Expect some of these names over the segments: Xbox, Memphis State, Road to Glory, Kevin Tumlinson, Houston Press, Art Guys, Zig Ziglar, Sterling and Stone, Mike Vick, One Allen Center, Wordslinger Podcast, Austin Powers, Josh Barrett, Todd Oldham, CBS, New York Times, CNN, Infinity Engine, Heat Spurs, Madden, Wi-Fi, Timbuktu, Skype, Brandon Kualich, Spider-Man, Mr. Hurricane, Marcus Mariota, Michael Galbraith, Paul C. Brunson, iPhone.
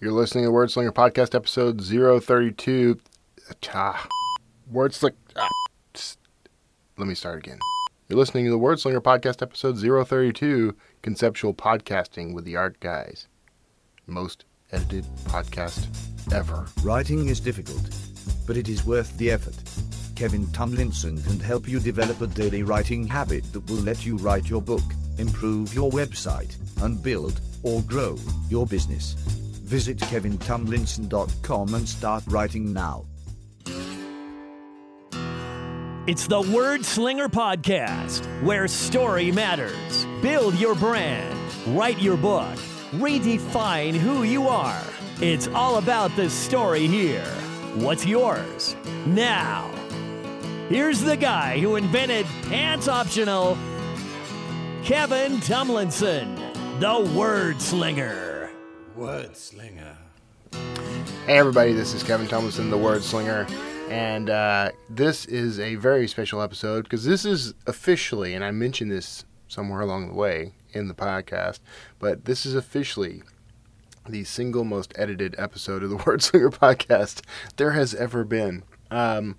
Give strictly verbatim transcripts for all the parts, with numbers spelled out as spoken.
You're listening to Wordslinger Podcast episode zero thirty-two. Ah, Wordslinger. Ah, let me start again. You're listening to the Wordslinger Podcast episode zero thirty-two, Conceptual Podcasting with the Art Guys. Most edited podcast ever. Writing is difficult, but it is worth the effort. Kevin Tumlinson can help you develop a daily writing habit that will let you write your book, improve your website, and build or grow your business. Visit kevin tumlinson dot com and start writing now. It's the Wordslinger Podcast, where story matters. Build your brand, write your book, redefine who you are. It's all about the story here. What's yours now? Here's the guy who invented pants optional, Kevin Tumlinson, the Wordslinger. Wordslinger. Hey everybody, this is Kevin Tumlinson, the Wordslinger, and uh, this is a very special episode because this is officially, and I mentioned this somewhere along the way in the podcast, but this is officially the single most edited episode of the Wordslinger Podcast there has ever been. Um,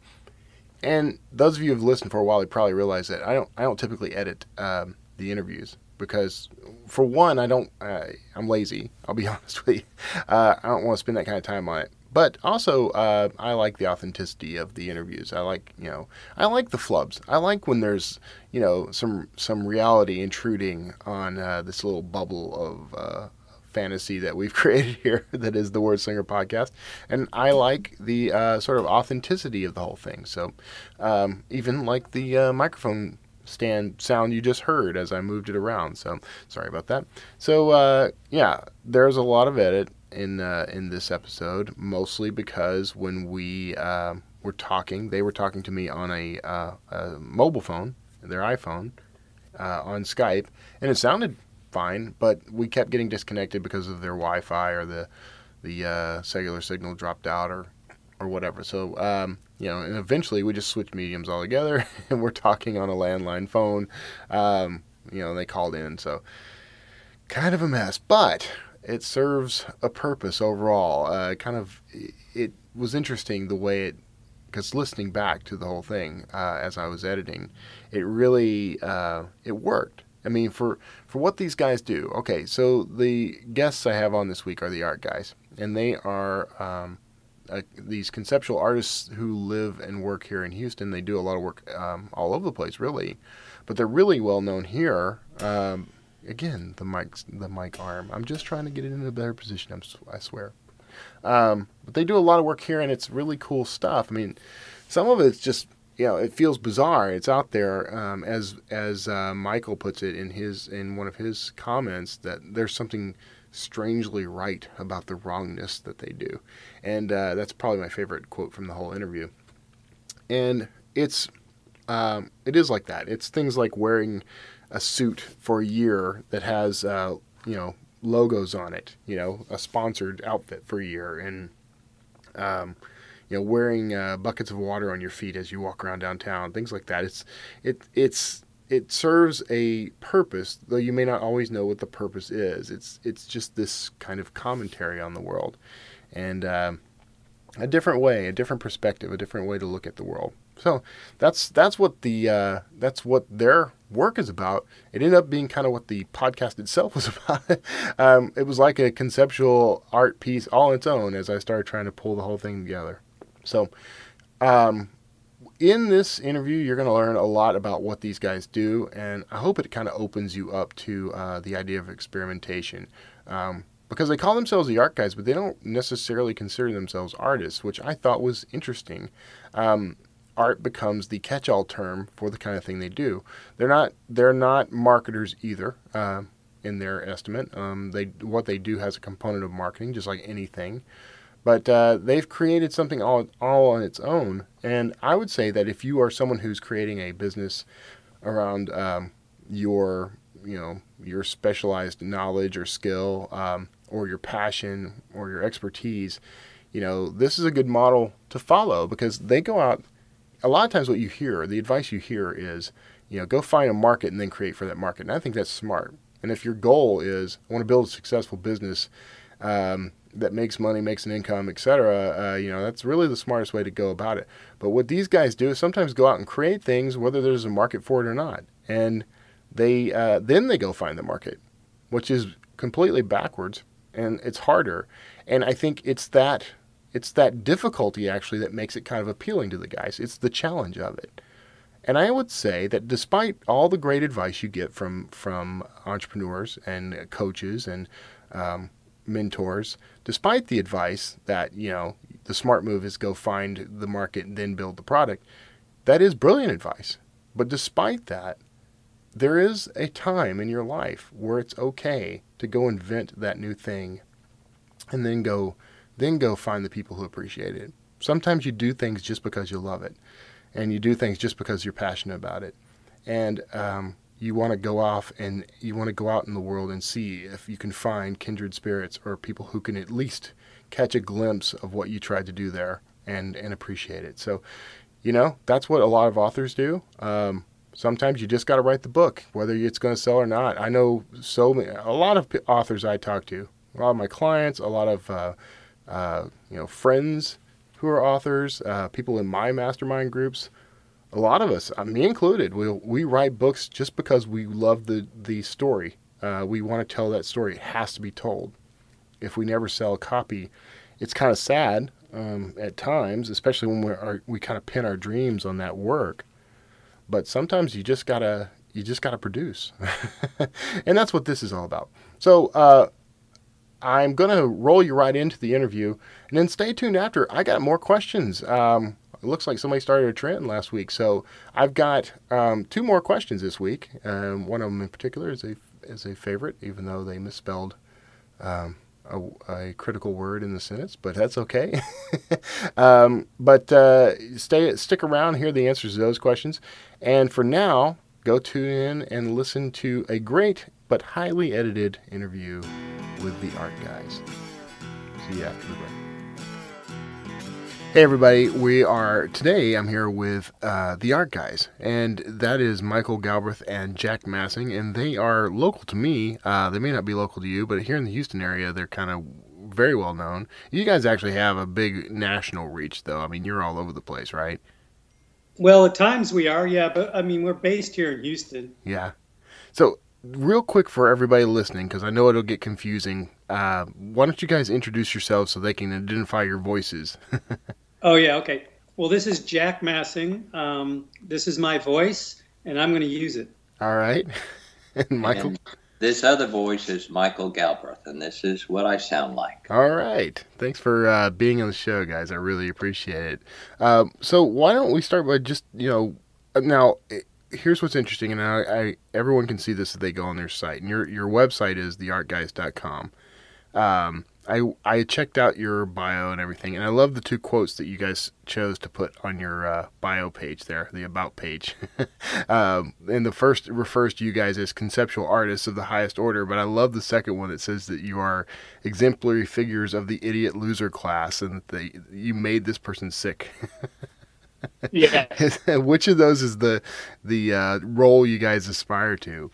and those of you who have listened for a while, you probably realize that I don't, I don't typically edit um, the interviews. Because, for one, I don't, uh, I'm lazy, I'll be honest with you. Uh, I don't want to spend that kind of time on it. But also, uh, I like the authenticity of the interviews. I like, you know, I like the flubs. I like when there's, you know, some some reality intruding on uh, this little bubble of uh, fantasy that we've created here that is the Wordslinger Podcast. And I like the uh, sort of authenticity of the whole thing. So, um, even like the uh, microphone stand sound you just heard as I moved it around, so sorry about that. So uh, yeah, there's a lot of edit in uh, in this episode, mostly because when we uh, were talking, they were talking to me on a, uh, a mobile phone, their iPhone, uh, on Skype, and it sounded fine, but we kept getting disconnected because of their Wi-Fi or the the uh, cellular signal dropped out or or whatever. So um, you know, and eventually we just switched mediums altogether, and we're talking on a landline phone. Um, you know, they called in, so kind of a mess, but it serves a purpose overall. Uh, kind of, it was interesting the way it, because listening back to the whole thing uh, as I was editing, it really uh, it worked. I mean, for for what these guys do. Okay, so the guests I have on this week are the Art Guys, and they are. Um, Uh, these conceptual artists who live and work here in Houston. They do a lot of work um, all over the place, really, but they're really well known here. Um, again, the mic, the mic arm. I'm just trying to get it in a better position. I'm, I swear. Um, but they do a lot of work here, and it's really cool stuff. I mean, some of it's just, you know, it feels bizarre. It's out there, um, as as uh, Michael puts it in his in one of his comments, that there's something strangely right about the wrongness that they do. And uh, that's probably my favorite quote from the whole interview. And it's, um, it is like that. It's things like wearing a suit for a year that has, uh, you know, logos on it, you know, a sponsored outfit for a year, and, um, you know, wearing uh, buckets of water on your feet as you walk around downtown, things like that. It's, it, it's, It serves a purpose, though you may not always know what the purpose is. It's it's just this kind of commentary on the world, and uh, a different way, a different perspective, a different way to look at the world. So that's that's what the uh, that's what their work is about. It ended up being kind of what the podcast itself was about. um, it was like a conceptual art piece all on its own as I started trying to pull the whole thing together. So. Um, In this interview, you're going to learn a lot about what these guys do, and I hope it kind of opens you up to uh, the idea of experimentation. Um, because they call themselves the Art Guys, but they don't necessarily consider themselves artists, which I thought was interesting. Um, art becomes the catch-all term for the kind of thing they do. They're not they're not marketers either, uh, in their estimate. Um, they what they do has a component of marketing, just like anything. But uh, they've created something all, all on its own. And I would say that if you are someone who's creating a business around um, your, you know, your specialized knowledge or skill, um, or your passion or your expertise, you know, this is a good model to follow, because they go out. A lot of times what you hear, the advice you hear is, you know, go find a market and then create for that market. And I think that's smart. And if your goal is, I want to build a successful business, um, that makes money, makes an income, et cetera. Uh, you know, that's really the smartest way to go about it. But what these guys do is sometimes go out and create things, whether there's a market for it or not, and they uh, then they go find the market, which is completely backwards, and it's harder. And I think it's that it's that difficulty actually that makes it kind of appealing to the guys. It's the challenge of it. And I would say that despite all the great advice you get from from entrepreneurs and coaches and um, mentors, despite the advice that, you know, the smart move is go find the market and then build the product, that is brilliant advice. But despite that, there is a time in your life where it's okay to go invent that new thing and then go then go find the people who appreciate it. Sometimes you do things just because you love it, and you do things just because you're passionate about it. And um, you want to go off and you want to go out in the world and see if you can find kindred spirits or people who can at least catch a glimpse of what you tried to do there and, and appreciate it. So, you know, that's what a lot of authors do. Um, sometimes you just got to write the book, whether it's going to sell or not. I know so many, a lot of authors I talk to, a lot of my clients, a lot of, uh, uh, you know, friends who are authors, uh, people in my mastermind groups, a lot of us, me included, we we write books just because we love the, the story. Uh, we want to tell that story. It has to be told. If we never sell a copy, it's kind of sad um, at times, especially when we are, we kind of pin our dreams on that work. But sometimes you just gotta you just gotta produce, and that's what this is all about. So. Uh, I'm going to roll you right into the interview, and then stay tuned after. I got more questions. Um, it looks like somebody started a trend last week, so I've got um, two more questions this week. Um, one of them in particular is a, is a favorite, even though they misspelled um, a, a critical word in the sentence, but that's okay. um, but uh, stay stick around, hear the answers to those questions, and for now, go tune in and listen to a great but highly edited interview with the Art Guys. See you after the break. Hey everybody, we are, today I'm here with uh, the Art Guys, and that is Michael Galbraith and Jack Massing, and they are local to me. Uh, they may not be local to you, but here in the Houston area, they're kind of very well known. You guys actually have a big national reach though. I mean, you're all over the place, right? Well, at times we are, yeah, but I mean, we're based here in Houston. Yeah. So, real quick for everybody listening, because I know it'll get confusing, uh, why don't you guys introduce yourselves so they can identify your voices? Oh, yeah, okay. Well, this is Jack Massing. Um, this is my voice, and I'm going to use it. All right. And Michael? And this other voice is Michael Galbraith, and this is what I sound like. All right. Thanks for uh, being on the show, guys. I really appreciate it. Uh, so why don't we start by just, you know, now... It, here's what's interesting, and I, I everyone can see this if they go on their site. And your your website is the art guys dot com. Um, I I checked out your bio and everything, and I love the two quotes that you guys chose to put on your uh, bio page there, the about page. um, and the first refers to you guys as conceptual artists of the highest order, but I love the second one that says that you are exemplary figures of the idiot loser class, and that they, you made this person sick. Yeah. Which of those is the the uh, role you guys aspire to?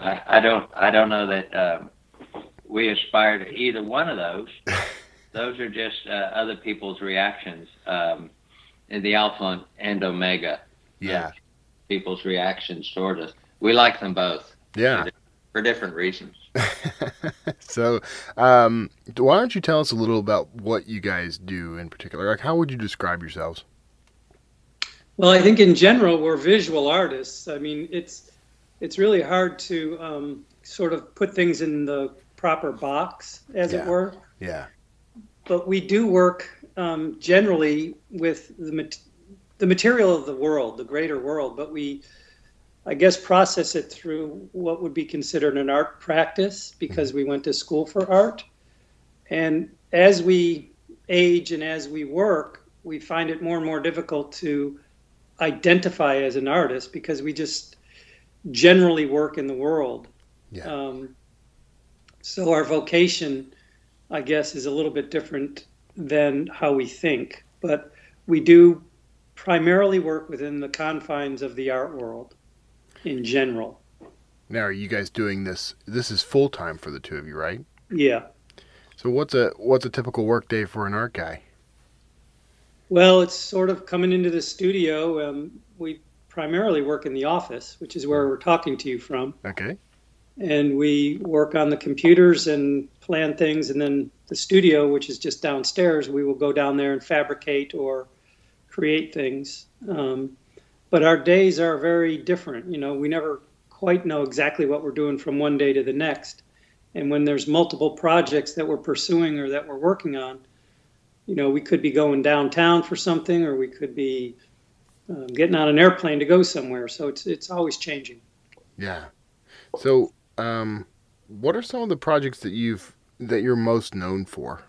I, I don't. I don't know that um, we aspire to either one of those. Those are just uh, other people's reactions. Um, in the alpha and omega. Yeah. People's reactions toward us. We like them both. Yeah. For different reasons. So, um, why don't you tell us a little about what you guys do in particular? Like, how would you describe yourselves? Well, I think in general, we're visual artists. I mean, it's it's really hard to um, sort of put things in the proper box, as yeah. it were. Yeah. But we do work um, generally with the, mat the material of the world, the greater world, but we... I guess process it through what would be considered an art practice, because we went to school for art. And as we age and as we work, we find it more and more difficult to identify as an artist, because we just generally work in the world. Yeah. Um, so our vocation, I guess, is a little bit different than how we think, but we do primarily work within the confines of the art world. In general. Now, are you guys doing this? This is full time for the two of you, right? Yeah. So what's a what's a typical work day for an art guy? Well, it's sort of coming into the studio. Um, we primarily work in the office, which is where we're talking to you from. Okay. And we work on the computers and plan things, and then the studio, which is just downstairs, we will go down there and fabricate or create things. Um, but our days are very different. You know, we never quite know exactly what we're doing from one day to the next. And when there's multiple projects that we're pursuing or that we're working on, you know, we could be going downtown for something, or we could be um, getting on an airplane to go somewhere. So it's it's always changing. Yeah. So um, what are some of the projects that you've that you're most known for?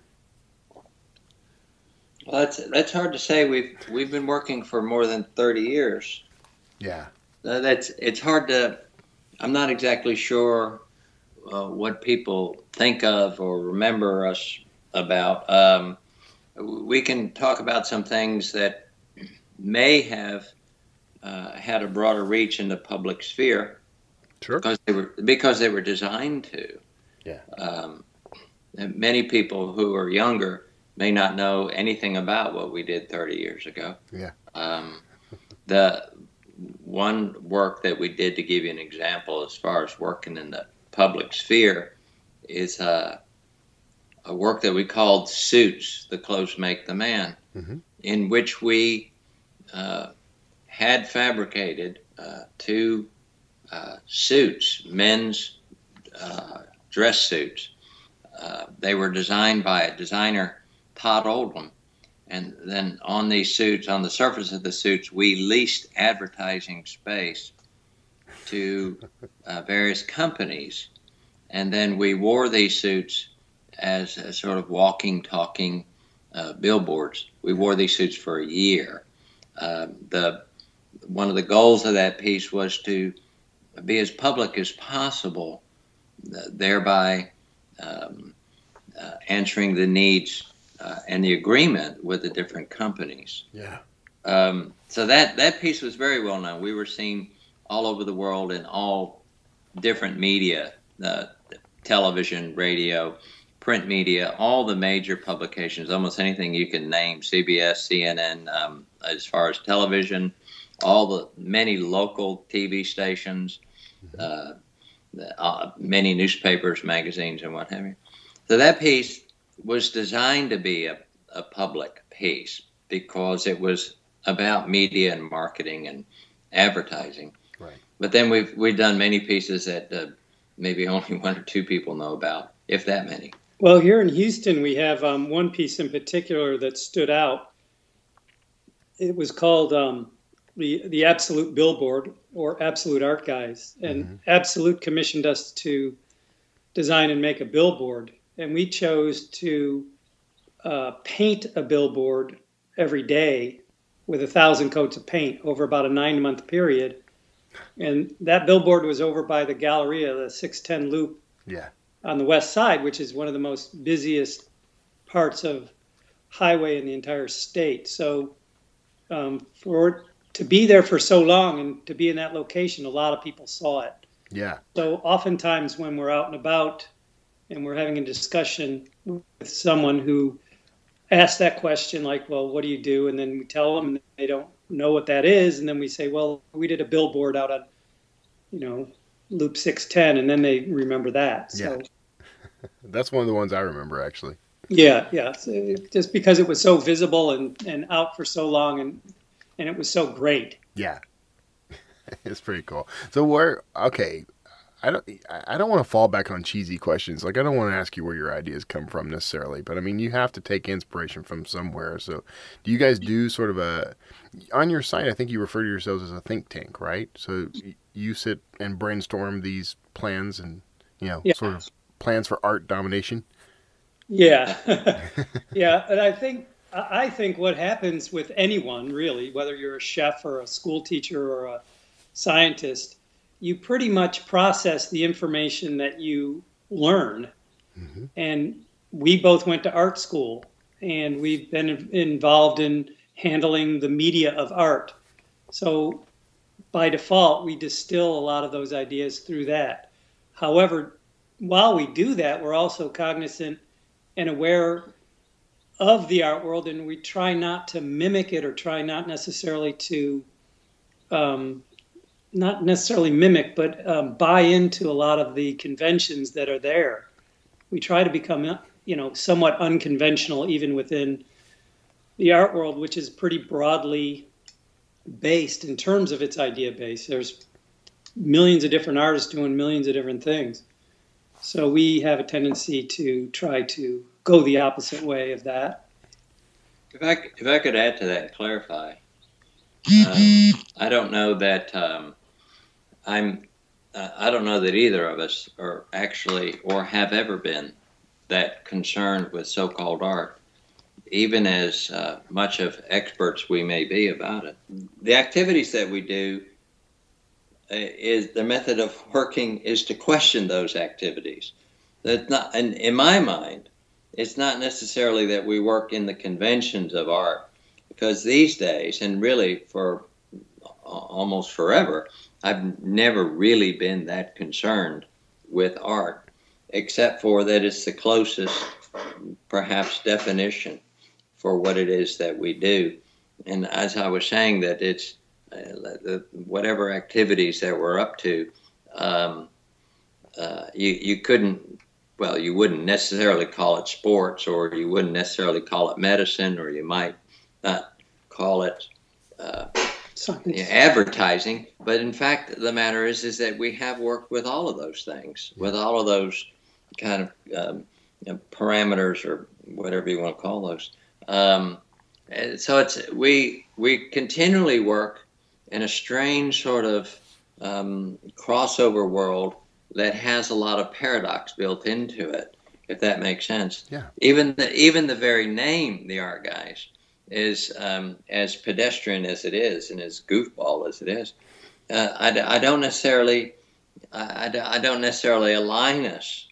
Well, that's that's hard to say. We've we've been working for more than thirty years. Yeah. Uh, that's it's hard to. I'm not exactly sure uh, what people think of or remember us about. Um, We can talk about some things that may have uh, had a broader reach in the public sphere, sure, because they were because they were designed to. Yeah. Um, and many people who are younger may not know anything about what we did thirty years ago. Yeah. Um, the one work that we did, to give you an example, as far as working in the public sphere, is uh. a work that we called Suits, The Clothes Make the Man, mm-hmm. in which we uh, had fabricated uh, two uh, suits, men's uh, dress suits. Uh, they were designed by a designer, Todd Oldham. And then on these suits, on the surface of the suits, we leased advertising space to uh, various companies. And then we wore these suits As, as sort of walking, talking uh, billboards. We wore these suits for a year. Uh, the one of the goals of that piece was to be as public as possible, uh, thereby um, uh, answering the needs uh, and the agreement with the different companies. Yeah. Um, so that that piece was very well known. We were seen all over the world in all different media, uh, television, radio, print media, all the major publications, almost anything you can name, C B S, C N N, um, as far as television, all the many local T V stations, uh, uh, many newspapers, magazines, and what have you. So that piece was designed to be a, a public piece because it was about media and marketing and advertising. Right. But then we've, we've done many pieces that uh, maybe only one or two people know about, if that many. Well, here in Houston, we have um, one piece in particular that stood out. It was called um, the the Absolute Billboard, or Absolute Art Guys. And mm-hmm. Absolute commissioned us to design and make a billboard. And we chose to uh, paint a billboard every day with a thousand coats of paint over about a nine-month period. And that billboard was over by the Galleria, the six ten Loop. Yeah. On the west side, which is one of the most busiest parts of highway in the entire state. So um, for to be there for so long and to be in that location, a lot of people saw it. Yeah. So oftentimes when we're out and about and we're having a discussion with someone who asks that question, like, well, what do you do? And then we tell them and they don't know what that is. And then we say, well, we did a billboard out on, you know, Loop six ten, and then they remember that. So. Yeah. That's one of the ones I remember, actually. Yeah, yeah. So just because it was so visible and, and out for so long, and and it was so great. Yeah, it's pretty cool. So where? Okay, I don't I don't want to fall back on cheesy questions. Like, I don't want to ask you where your ideas come from necessarily, but I mean, you have to take inspiration from somewhere. So, do you guys do sort of a on your site? I think you refer to yourselves as a think tank, right? So. You sit and brainstorm these plans and, you know, yeah. sort of plans for art domination. Yeah. Yeah. And I think, I think what happens with anyone really, whether you're a chef or a school teacher or a scientist, you pretty much process the information that you learn. Mm-hmm. And we both went to art school, and we've been involved in handling the media of art. So by default, we distill a lot of those ideas through that. However, while we do that, we're also cognizant and aware of the art world, and we try not to mimic it or try not necessarily to, um, not necessarily mimic, but um, buy into a lot of the conventions that are there. We try to become, you know, somewhat unconventional even within the art world, which is pretty broadly based in terms of its idea base. There's millions of different artists doing millions of different things. So we have a tendency to try to go the opposite way of that. If I, if I could add to that and clarify, um, I don't know that um, I'm, uh, I don't know that either of us are actually or have ever been that concerned with so-called art, even as uh, much of experts we may be about it. The activities that we do, uh, is the method of working is to question those activities. That's not, and in my mind, it's not necessarily that we work in the conventions of art, because these days, and really for almost forever, I've never really been that concerned with art, except for that it's the closest, perhaps, definition for what it is that we do. And as I was saying, that it's uh, whatever activities that we're up to, um, uh, you, you couldn't, well, you wouldn't necessarily call it sports, or you wouldn't necessarily call it medicine, or you might not call it uh, advertising. But in fact, the matter is, is that we have worked with all of those things, with all of those kind of um, you know, parameters, or whatever you want to call those. Um, so it's we we continually work in a strange sort of um, crossover world that has a lot of paradox built into it, if that makes sense. Yeah. Even the even the very name, the Art Guys, is um, as pedestrian as it is and as goofball as it is. Uh, I, I don't necessarily I, I don't necessarily align us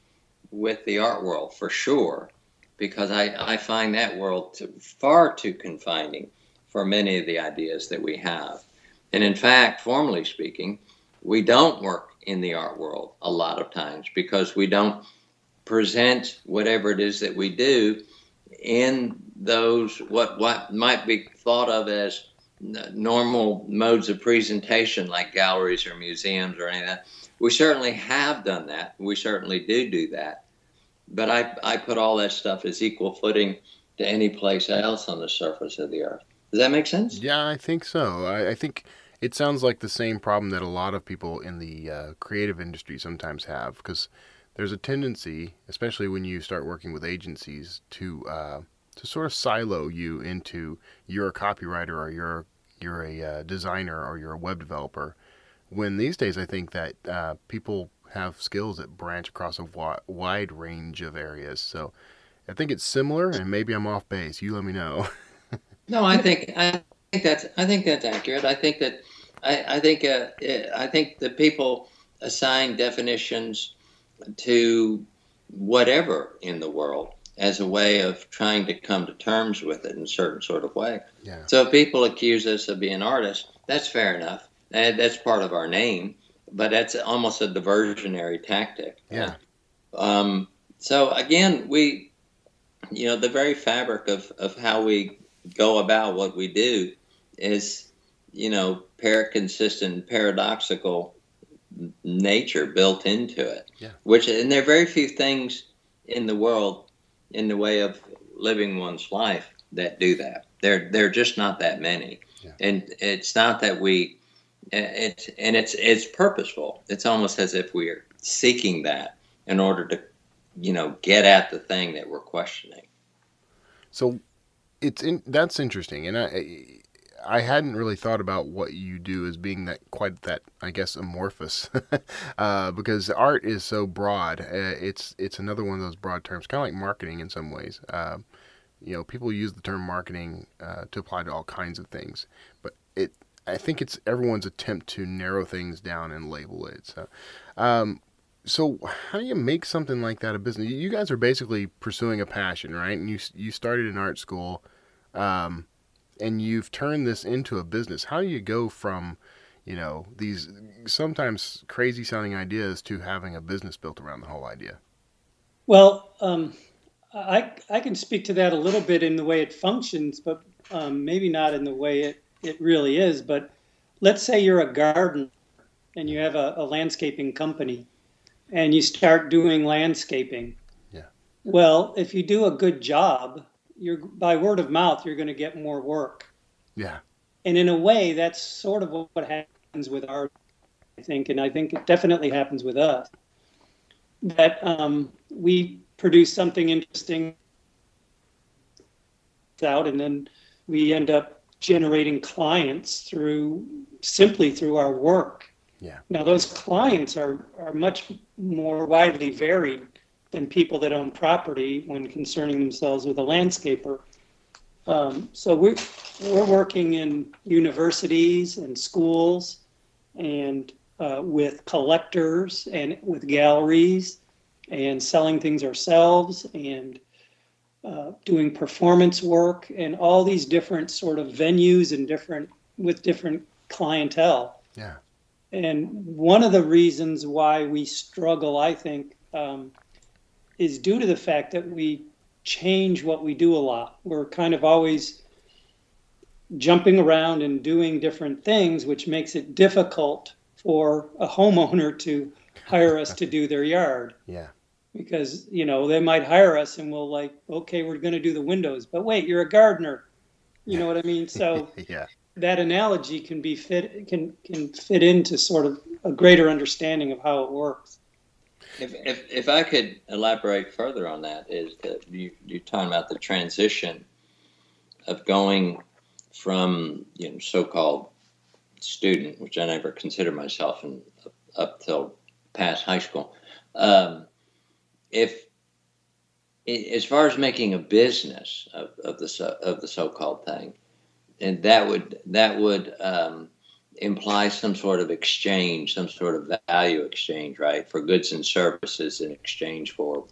with the art world for sure, because I I find that world too, far too confining for many of the ideas that we have. And in fact, formally speaking, we don't work in the art world a lot of times, because we don't present whatever it is that we do in those what what might be thought of as normal modes of presentation, like galleries or museums or any of that. We certainly have done that. We certainly do do that. But I, I put all that stuff as equal footing to any place else on the surface of the earth. Does that make sense? Yeah, I think so. I, I think... It sounds like the same problem that a lot of people in the uh, creative industry sometimes have, because there's a tendency, especially when you start working with agencies, to uh, to sort of silo you into you're a copywriter, or you're you're a uh, designer, or you're a web developer. When these days, I think that uh, people have skills that branch across a wi- wide range of areas. So I think it's similar, and maybe I'm off base. You let me know. No, I think I think that's I think that's accurate. I think that. I, I think uh, I think the people assign definitions to whatever in the world as a way of trying to come to terms with it in a certain sort of way. Yeah. So if people accuse us of being artists, that's fair enough. And that's part of our name, but that's almost a diversionary tactic. Yeah. Um, so again, we, you know, the very fabric of, of how we go about what we do is, you know, consistent, paradoxical nature built into it. Yeah. Which, and there are very few things in the world, in the way of living one's life, that do that. There, there are just not that many. Yeah. And it's not that we, it's and it's it's purposeful. It's almost as if we're seeking that in order to, you know, get at the thing that we're questioning. So, it's in, that's interesting, and I. I I hadn't really thought about what you do as being that quite that, I guess, amorphous, uh, because art is so broad. Uh, it's it's another one of those broad terms, kind of like marketing in some ways. Uh, you know, people use the term marketing uh, to apply to all kinds of things, but it I think it's everyone's attempt to narrow things down and label it. So, um, so how do you make something like that a business? You guys are basically pursuing a passion, right? And you you started in art school. Um, And you've turned this into a business. How do you go from, you know, these sometimes crazy sounding ideas to having a business built around the whole idea? Well, um, I, I can speak to that a little bit in the way it functions, but um, maybe not in the way it, it really is. But let's say you're a gardener and you have a, a landscaping company and you start doing landscaping. Yeah. Well, if you do a good job, you're by word of mouth, you're going to get more work. Yeah. And in a way, that's sort of what happens with art, I think, and I think it definitely happens with us, that um, we produce something interesting out, and then we end up generating clients through simply through our work. Yeah. Now, those clients are, are much more widely varied than people that own property when concerning themselves with a landscaper. Um, so we're, we're working in universities and schools and uh, with collectors and with galleries and selling things ourselves and uh, doing performance work and all these different sort of venues and different with different clientele. Yeah. And one of the reasons why we struggle, I think, um, is due to the fact that we change what we do a lot. We're kind of always jumping around and doing different things, which makes it difficult for a homeowner to hire us to do their yard. Yeah. Because, you know, they might hire us and we'll like, okay, we're going to do the windows, but wait, you're a gardener. You know what I mean? So yeah. That analogy can be fit, can, can fit into sort of a greater understanding of how it works. If, if if I could elaborate further on that, is that you, you're talking about the transition of going from, you know, so-called student, which I never considered myself in, up till past high school. Um, if as far as making a business of, of the so, of the so-called thing, and that would that would um, imply some sort of exchange, some sort of value exchange, right? For goods and services in exchange for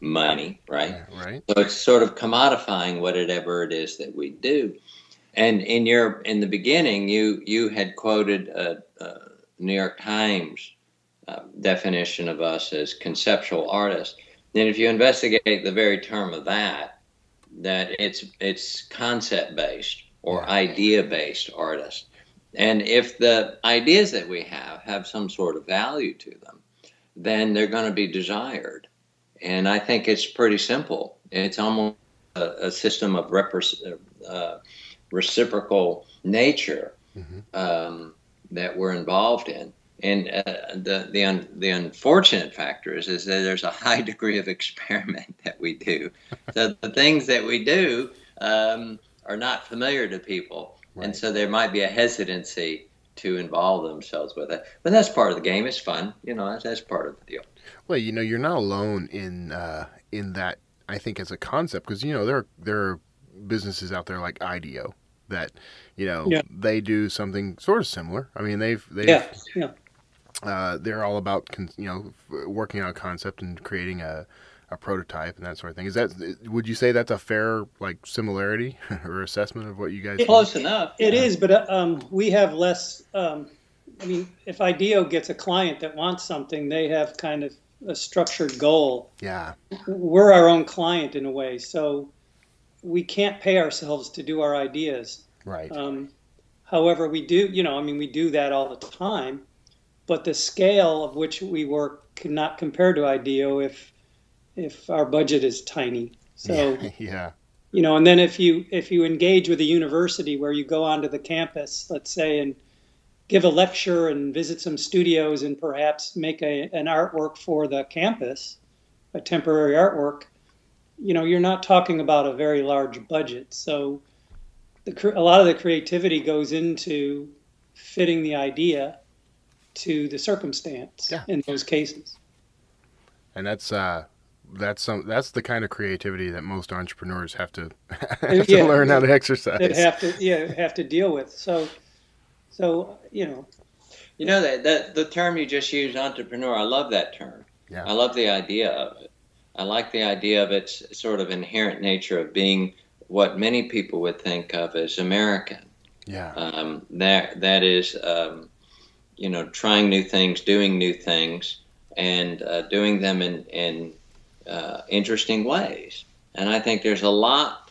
money, right? Yeah, right. So it's sort of commodifying whatever it is that we do. And in your in the beginning, you you had quoted a, a New York Times uh, definition of us as conceptual artists. And if you investigate the very term of that, that it's it's concept based or yeah. idea based artists. And if the ideas that we have have some sort of value to them, then they're going to be desired. And I think it's pretty simple. It's almost a, a system of repre- uh, reciprocal nature mm-hmm. um, that we're involved in. And uh, the the, un- the unfortunate factor is, is that there's a high degree of experiment that we do. So the things that we do um, are not familiar to people. Right. And so there might be a hesitancy to involve themselves with it. But that's part of the game. It's fun. You know, that's, that's part of the deal. Well, you know, you're not alone in uh, in that, I think, as a concept. Because, you know, there are, there are businesses out there like IDEO that, you know, yeah. they do something sort of similar. I mean, they've... they've yeah, yeah. Uh, they're all about, con- you know, working on a concept and creating a, a prototype and that sort of thing. Is that, would you say that's a fair, like, similarity or assessment of what you guys? Close enough. It is, but um, we have less. Um, I mean, if IDEO gets a client that wants something, they have kind of a structured goal. Yeah. We're our own client in a way, so we can't pay ourselves to do our ideas. Right. Um, however, we do. You know, I mean, we do that all the time, but the scale of which we work cannot compare to IDEO if. if our budget is tiny. So, yeah, you know, and then if you, if you engage with a university where you go onto the campus, let's say, and give a lecture and visit some studios and perhaps make a, an artwork for the campus, a temporary artwork, you know, you're not talking about a very large budget. So the, a lot of the creativity goes into fitting the idea to the circumstance yeah. in those cases. And that's, uh, That's some. That's the kind of creativity that most entrepreneurs have to, have to yeah, learn how to exercise. They have to, yeah, have to deal with. So, so you know, you know that, that the term you just used, entrepreneur. I love that term. Yeah. I love the idea of it. I like the idea of its sort of inherent nature of being what many people would think of as American. Yeah. Um, that that is, um, you know, trying new things, doing new things, and uh, doing them in in uh, interesting ways. And I think there's a lot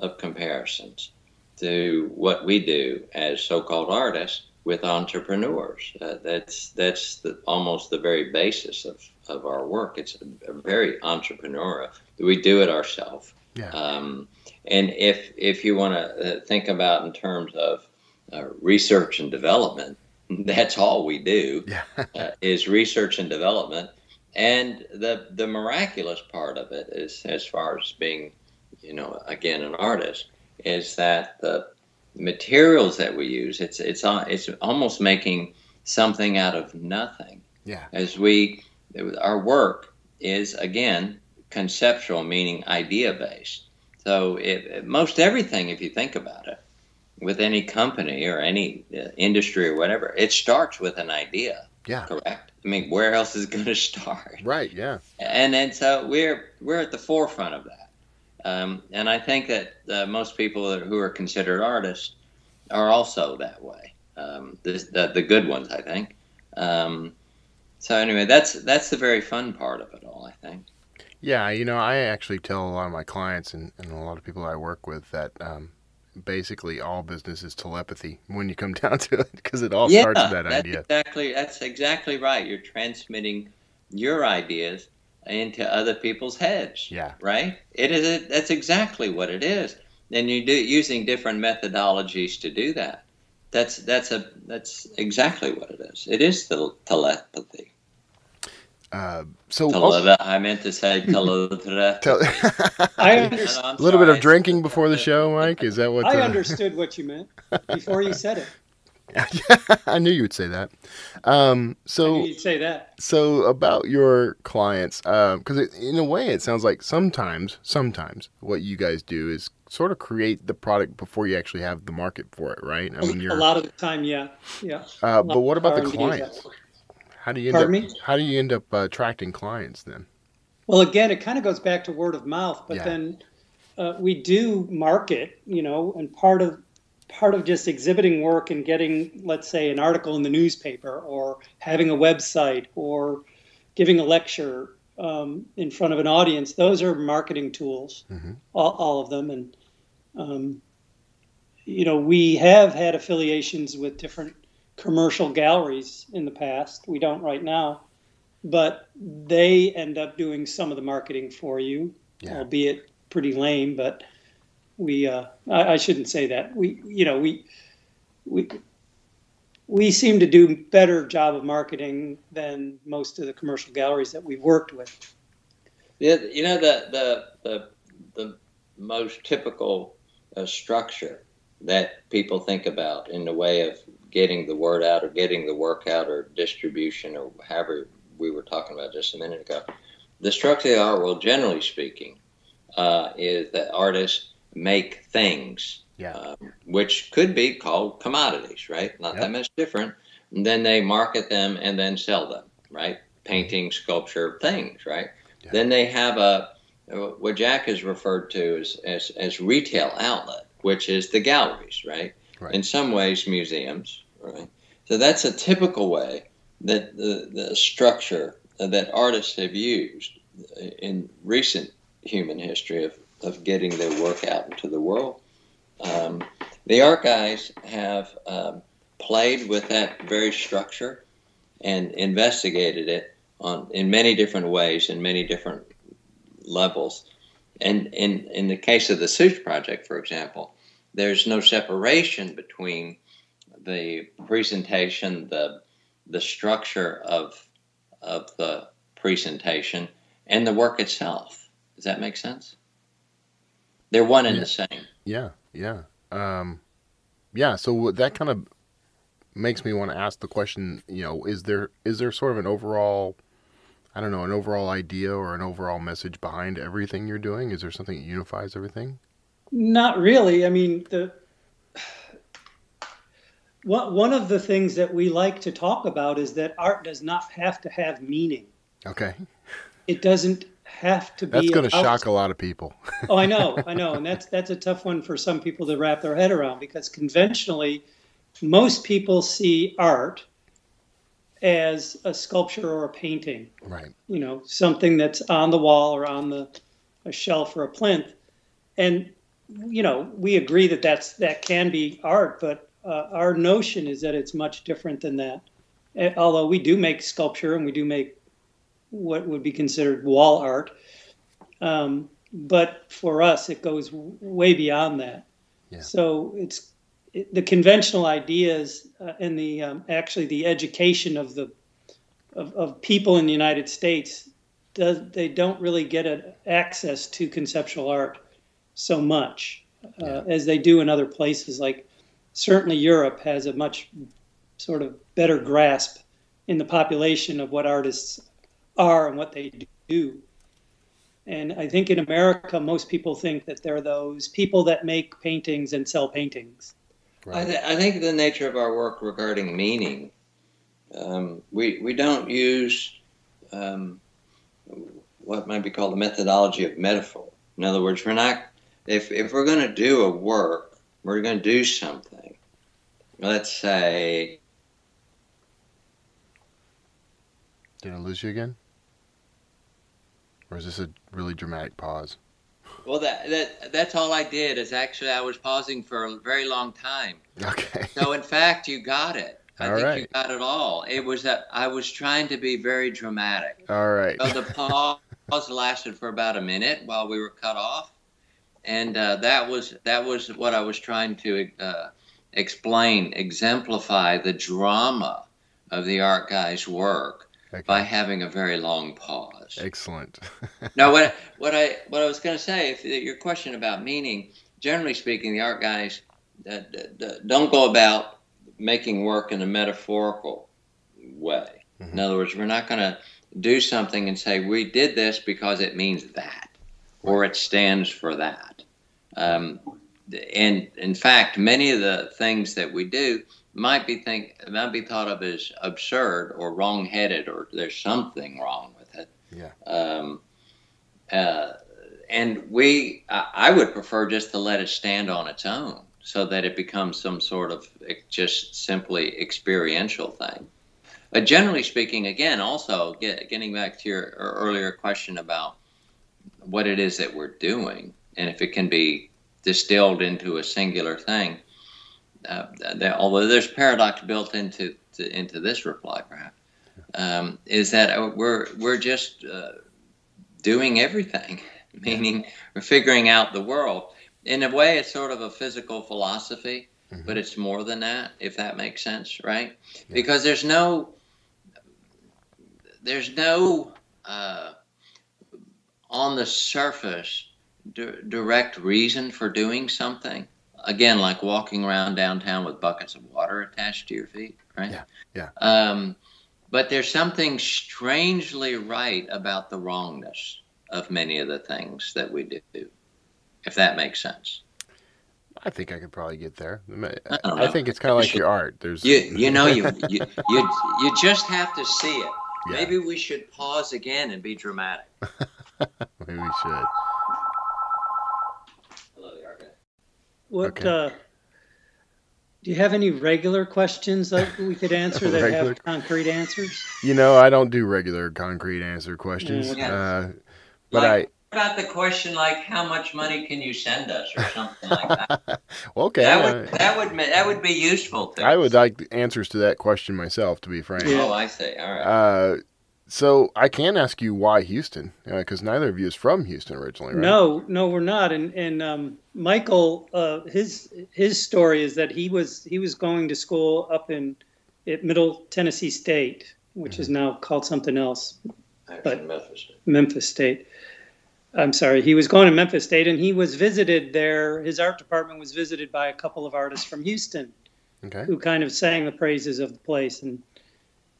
of comparisons to what we do as so-called artists with entrepreneurs. Uh, that's that's the, almost the very basis of, of our work. It's a, a very entrepreneurial. We do it ourselves. Yeah. Um, and if if you want to think about in terms of uh, research and development, that's all we do. Yeah. uh, is research and development. And the the miraculous part of it is, as far as being, you know, again, an artist, is that the materials that we use, it's it's it's almost making something out of nothing. Yeah. As we, our work is, again, conceptual, meaning idea-based. So it, it, most everything, if you think about it, with any company or any uh, industry or whatever, it starts with an idea. Yeah. Correct? I mean, where else is it going to start? Right, yeah. And and so we're, we're at the forefront of that. Um, and I think that uh, most people that, who are considered artists are also that way. Um, the, the, the good ones, I think. Um, so anyway, that's that's the very fun part of it all, I think. Yeah, you know, I actually tell a lot of my clients and, and a lot of people I work with that um, basically all business is telepathy when you come down to it, because it all yeah, starts with that that's idea. Exactly, that's exactly right. You're transmitting your ideas into other people's heads. Yeah. Right? It is a, that's exactly what it is. And you do using different methodologies to do that. That's that's a that's exactly what it is. It is the telepathy. Uh, so Televa, I meant to say teletra. Tele I understood. A little bit of drinking before the show, Mike. Is that what? I the... understood what you meant before you said it. I knew you would say that. Um, so I knew you'd say that. So about your clients, because uh, in a way it sounds like sometimes, sometimes what you guys do is sort of create the product before you actually have the market for it, right? I mean, you're... a lot of the time, yeah, yeah. Uh, but what about the clients? How do you end Pardon up? Me? How do you end up uh, attracting clients then? Well, again, it kind of goes back to word of mouth, but yeah. then uh, we do market, you know, and part of. part of just exhibiting work and getting, let's say, an article in the newspaper or having a website or giving a lecture um, in front of an audience, those are marketing tools, mm-hmm. all, all of them. And, um, you know, we have had affiliations with different commercial galleries in the past. We don't right now, but they end up doing some of the marketing for you, yeah. albeit pretty lame, but... We, uh, I, I shouldn't say that. We, you know, we, we, we seem to do better job of marketing than most of the commercial galleries that we've worked with. Yeah, you know, the the the, the most typical uh, structure that people think about in the way of getting the word out or getting the work out or distribution or however we were talking about just a minute ago, the structure of our world, generally speaking, uh, is that artists make things, yeah. um, which could be called commodities, right? Not yep. that much different. And then they market them and then sell them, right? Painting, sculpture, things, right? Yeah. Then they have a, what Jack has referred to as, as, as retail outlet, which is the galleries, right? right? In some ways, museums, right? So that's a typical way that the, the structure that artists have used in recent human history of of getting their work out into the world. Um, the Art Guys have um, played with that very structure and investigated it on in many different ways, in many different levels. And in, in the case of the Suits Project, for example, there's no separation between the presentation, the, the structure of, of the presentation, and the work itself. Does that make sense? They're one and yeah. the same. Yeah, yeah. Um, yeah, so that kind of makes me want to ask the question, you know, is there is there sort of an overall, I don't know, an overall idea or an overall message behind everything you're doing? Is there something that unifies everything? Not really. I mean, the one of the things that we like to talk about is that art does not have to have meaning. Okay. It doesn't have to be. That's going to shock a lot of people. Oh, I know, I know, and that's that's a tough one for some people to wrap their head around, because conventionally, most people see art as a sculpture or a painting, right? You know, something that's on the wall or on the a shelf or a plinth, and you know, we agree that that's that can be art, but uh, our notion is that it's much different than that. Although we do make sculpture and we do make what would be considered wall art. Um, but for us, it goes way beyond that. Yeah. So it's it, the conventional ideas uh, and the um, actually the education of the of, of people in the United States, does, they don't really get a, access to conceptual art so much uh, yeah. as they do in other places. Like certainly Europe has a much sort of better grasp in the population of what artists are and what they do. And I think in America, most people think that they're those people that make paintings and sell paintings. Right. I, th I think the nature of our work regarding meaning, um, we, we don't use um, what might be called the methodology of metaphor. In other words, we're not, if, if we're going to do a work, we're going to do something. Let's say... Did I lose you again? Or is this a really dramatic pause? Well, that, that that's all I did is actually I was pausing for a very long time. Okay. So, in fact, you got it. I all think right. you got it all. It was that I was trying to be very dramatic. All right. So the pause lasted for about a minute while we were cut off. And uh, that was that was what I was trying to uh, explain, exemplify the drama of the Art Guys' work. Okay. By having a very long pause. Excellent. Now, what what I what I was going to say, if your question about meaning, generally speaking, the Art Guys uh, don't go about making work in a metaphorical way. Mm-hmm. In other words, we're not going to do something and say we did this because it means that, or it stands for that. Um, and in fact, many of the things that we do might be think might be thought of as absurd or wrong-headed, or there's something wrong with it. Yeah. Um, uh, and we, I, I would prefer just to let it stand on its own, so that it becomes some sort of just simply experiential thing. But generally speaking, again, also get, getting back to your earlier question about what it is that we're doing, and if it can be distilled into a singular thing. Uh, that, although there's paradox built into to, into this reply, perhaps, um, is that we're we're just uh, doing everything, meaning we're figuring out the world. In a way, it's sort of a physical philosophy, mm-hmm. but it's more than that, if that makes sense, right? Yeah. Because there's no there's no uh, on the surface d direct reason for doing something. Again, like walking around downtown with buckets of water attached to your feet, right? Yeah, yeah. Um, but there's something strangely right about the wrongness of many of the things that we do, if that makes sense. I think I could probably get there. I, I, I think it's kind of like should, your art. There's you, you know, you, you you you just have to see it. Yeah. Maybe we should pause again and be dramatic. Maybe we should. What okay. uh, do you have any regular questions that we could answer that have concrete answers? You know, I don't do regular concrete answer questions, mm, yes. uh, but like, I about the question like how much money can you send us or something like that. Okay, that would that would that would be useful. To I would like answers to that question myself, to be frank. Yeah. Oh, I see. All right. Uh, So I can ask you why Houston, because uh, neither of you is from Houston originally, right? No, no, we're not. And and um, Michael, uh, his his story is that he was he was going to school up in at Middle Tennessee State, which mm-hmm. is now called something else, but Memphis. Memphis State. I'm sorry, he was going to Memphis State, and he was visited there. His art department was visited by a couple of artists from Houston, okay. who kind of sang the praises of the place, and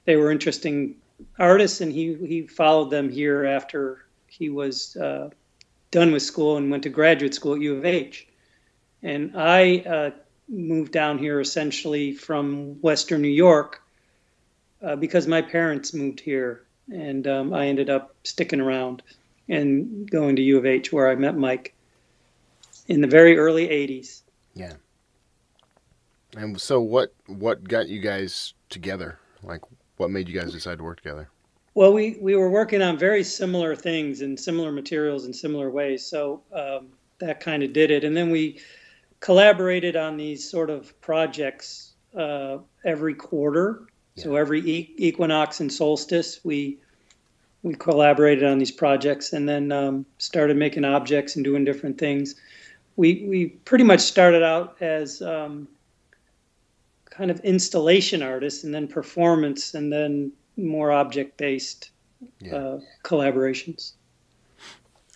they were interesting artists, and he he followed them here after he was uh, done with school and went to graduate school at U of H. And I uh, moved down here essentially from Western New York uh, because my parents moved here, and um, I ended up sticking around. and going to U of H, where I met Mike in the very early eighties. Yeah. And so what what got you guys together? Like, what made you guys decide to work together? Well, we, we were working on very similar things and similar materials in similar ways, so um, that kind of did it. And then we collaborated on these sort of projects uh, every quarter. Yeah. So every e equinox and solstice, we we collaborated on these projects, and then um, started making objects and doing different things. We we pretty much started out as um, kind of installation artists, and then performance, and then more object-based yeah. uh, collaborations.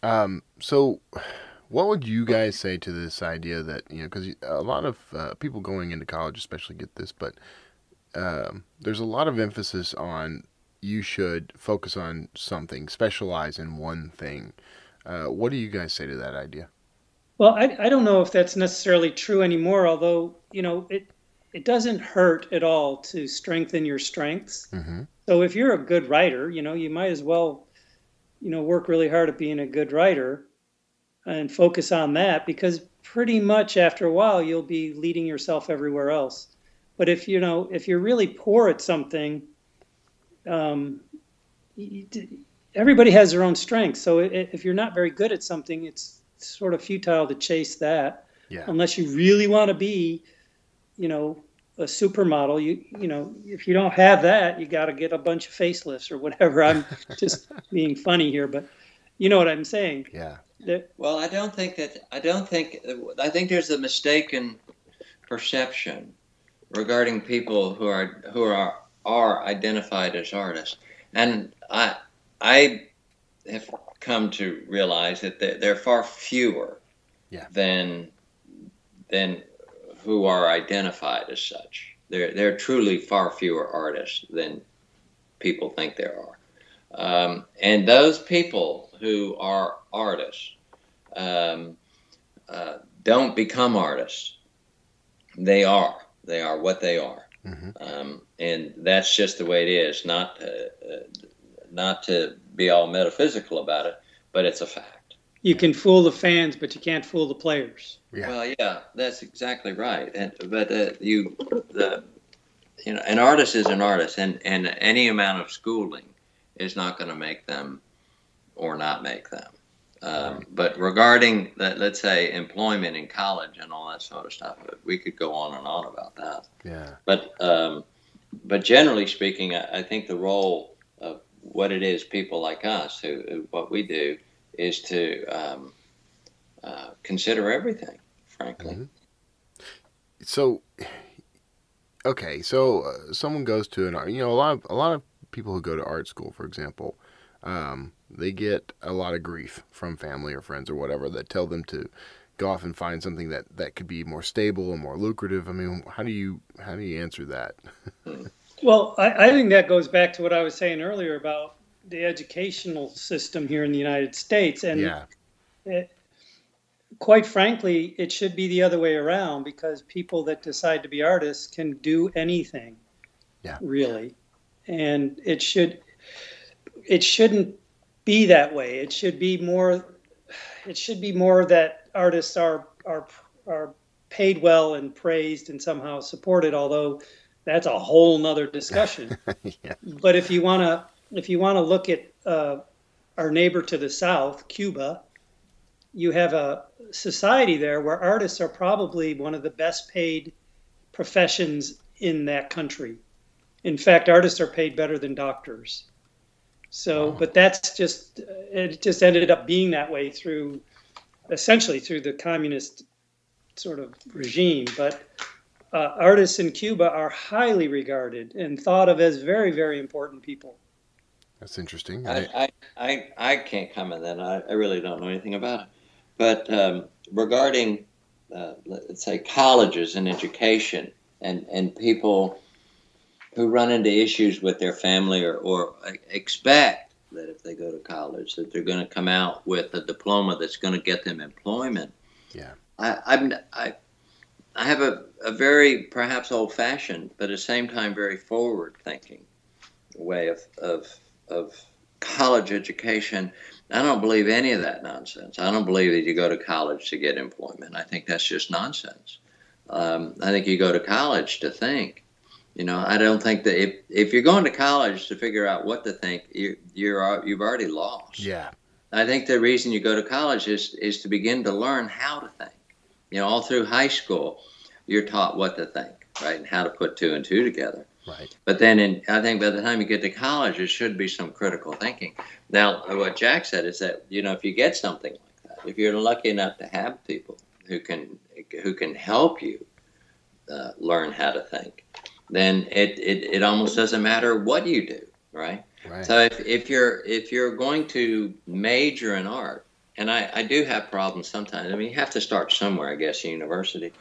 Um, so what would you guys say to this idea that, you know, because a lot of uh, people going into college especially get this, but um, there's a lot of emphasis on you should focus on something, specialize in one thing. Uh, what do you guys say to that idea? Well, I, I don't know if that's necessarily true anymore, although, you know, it, it doesn't hurt at all to strengthen your strengths. Mm-hmm. So if you're a good writer, you know, you might as well, you know, work really hard at being a good writer and focus on that, because pretty much after a while you'll be leading yourself everywhere else. But if, you know, if you're really poor at something, um, everybody has their own strengths. So if you're not very good at something, it's sort of futile to chase that, yeah. unless you really want to be, you know, a supermodel. You you know, if you don't have that, you got to get a bunch of facelifts or whatever. I'm just being funny here, but you know what I'm saying. Yeah. Well, I don't think that I don't think I think there's a mistaken perception regarding people who are who are are identified as artists, and I I have come to realize that they're, they're far fewer yeah. than than. who are identified as such. There, there are truly far fewer artists than people think there are. Um, and those people who are artists um, uh, don't become artists. They are. They are what they are. Mm-hmm. um, and that's just the way it is. Not, uh, uh, not to be all metaphysical about it, but it's a fact. You can fool the fans, but you can't fool the players. Yeah. Well, yeah, that's exactly right. And but uh, you, the, you know, an artist is an artist, and and any amount of schooling is not going to make them, or not make them. Um, right. But regarding that, let's say employment in college and all that sort of stuff, we could go on and on about that. Yeah. But um, but generally speaking, I, I think the role of what it is, people like us who, who what we do, is to um, uh, consider everything, frankly. Mm-hmm. So, okay, so uh, someone goes to an art, you know, a lot of a lot of people who go to art school, for example, um, they get a lot of grief from family or friends or whatever that tell them to go off and find something that that could be more stable and more lucrative. I mean, how do you how do you answer that? Well, I, I think that goes back to what I was saying earlier about the educational system here in the United States. And yeah. it, quite frankly, it should be the other way around, because people that decide to be artists can do anything, yeah. really. And it should, it shouldn't be that way. It should be more, it should be more that artists are, are, are paid well and praised and somehow supported, although that's a whole nother discussion. yeah. But if you want to, If you want to look at uh, our neighbor to the south, Cuba, you have a society there where artists are probably one of the best paid professions in that country. In fact, artists are paid better than doctors. So, oh. but that's just, it just ended up being that way through, essentially through the communist sort of regime. But uh, artists in Cuba are highly regarded and thought of as very, very important people. That's interesting. I, I, I, I can't comment on that. I, I really don't know anything about it. But um, regarding, uh, let's say, colleges and education and, and people who run into issues with their family or, or expect that if they go to college that they're going to come out with a diploma that's going to get them employment. Yeah. I, I'm, I, I have a, a very perhaps old-fashioned but at the same time very forward-thinking way of, of – of college education, I don't believe any of that nonsense. I don't believe that you go to college to get employment. I think that's just nonsense. Um, I think you go to college to think. You know, I don't think that if, if you're going to college to figure out what to think, you, you're, you've already lost. Yeah. I think the reason you go to college is, is to begin to learn how to think. You know, all through high school, you're taught what to think, right, and how to put two and two together. Right. But then in, I think by the time you get to college, there should be some critical thinking. Now, what Jack said is that, you know, if you get something like that, if you're lucky enough to have people who can who can help you uh, learn how to think, then it, it, it almost doesn't matter what you do, right? Right. So if, if you're if you're going to major in art, and I, I do have problems sometimes. I mean, you have to start somewhere, I guess, university.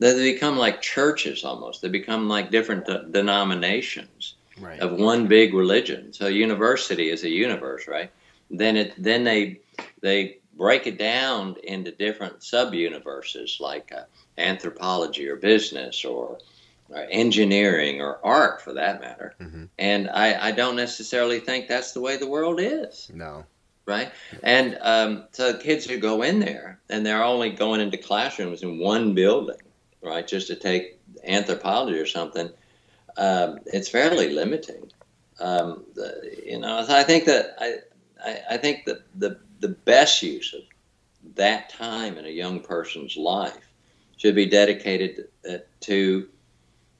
They become like churches almost. They become like different de denominations right. of one big religion. So university is a universe, right? Then it then they they break it down into different sub-universes like uh, anthropology or business or, or engineering or art for that matter. Mm-hmm. And I, I don't necessarily think that's the way the world is. No. Right. And um, so kids who go in there and they're only going into classrooms in one building. Right, just to take anthropology or something, um, it's fairly limiting. Um, the, you know, I think that I, I, I think that the the best use of that time in a young person's life should be dedicated to, uh, to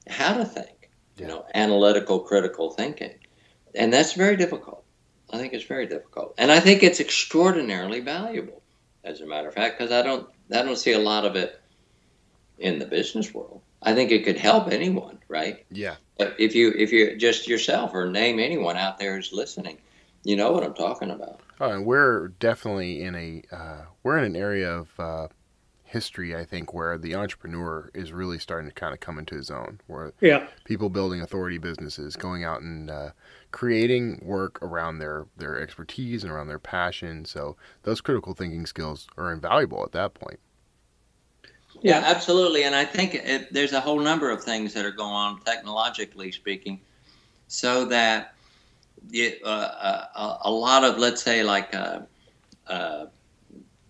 how to think, yeah. you know, analytical, critical thinking, and that's very difficult. I think it's very difficult, and I think it's extraordinarily valuable, as a matter of fact, because I don't I don't see a lot of it in the business world. I think it could help anyone, right? Yeah. But if you if you just yourself or name anyone out there who's listening, you know what I'm talking about. Oh, and we're definitely in a uh, we're in an area of uh, history, I think, where the entrepreneur is really starting to kind of come into his own. Where yeah, people building authority businesses, going out and uh, creating work around their their expertise and around their passion. So those critical thinking skills are invaluable at that point. Yeah, absolutely. And I think it, there's a whole number of things that are going on, technologically speaking, so that it, uh, a, a lot of, let's say, like uh, uh,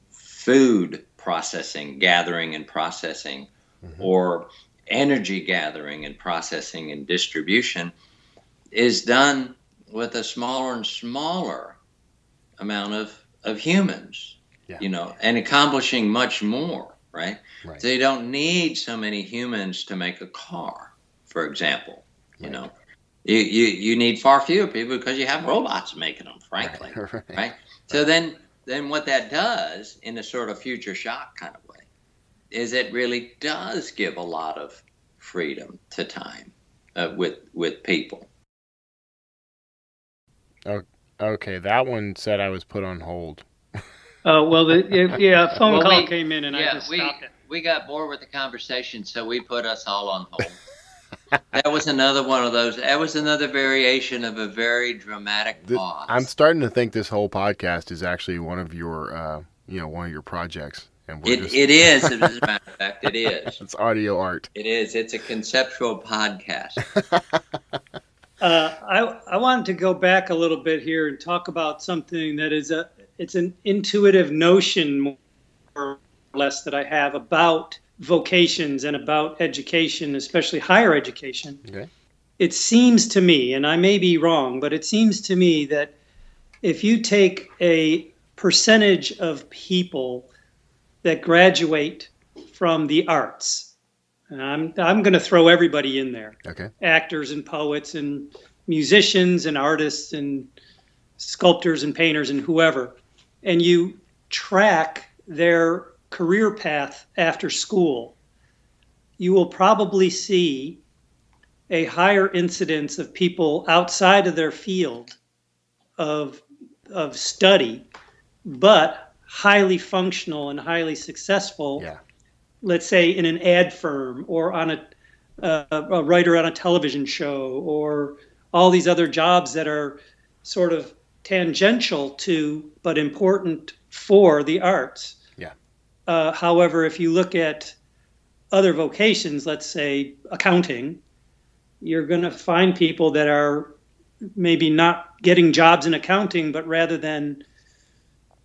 food processing, gathering and processing, mm-hmm. or energy gathering and processing and distribution is done with a smaller and smaller amount of, of humans, yeah. you know, and accomplishing much more. Right? Right. So you don't need so many humans to make a car, for example. You right. know, you, you you need far fewer people because you have robots making them, frankly. Right. Right. Right. So right. then then what that does in a sort of future shock kind of way is it really does give a lot of freedom to time uh, with with people. Okay, that one said I was put on hold. Oh, uh, well, the, yeah, a phone well, call we, came in and yeah, I just stopped we, it. We got bored with the conversation, so we put us all on hold. That was another one of those. That was another variation of a very dramatic pause. I'm starting to think this whole podcast is actually one of your, uh, you know, one of your projects. And we're it, just... it is, as a matter of fact, it is. It's audio art. It is. It's a conceptual podcast. uh, I, I wanted to go back a little bit here and talk about something that is a, it's an intuitive notion, more or less, that I have about vocations and about education, especially higher education. Okay. It seems to me, and I may be wrong, but it seems to me that if you take a percentage of people that graduate from the arts, and I'm, I'm going to throw everybody in there, okay. actors and poets and musicians and artists and sculptors and painters and whoever, and you track their career path after school, you will probably see a higher incidence of people outside of their field of, of study, but highly functional and highly successful, yeah. let's say in an ad firm or on a, uh, a writer on a television show or all these other jobs that are sort of tangential to, but important for the arts. Yeah. Uh, however, if you look at other vocations, let's say accounting, you're going to find people that are maybe not getting jobs in accounting, but rather than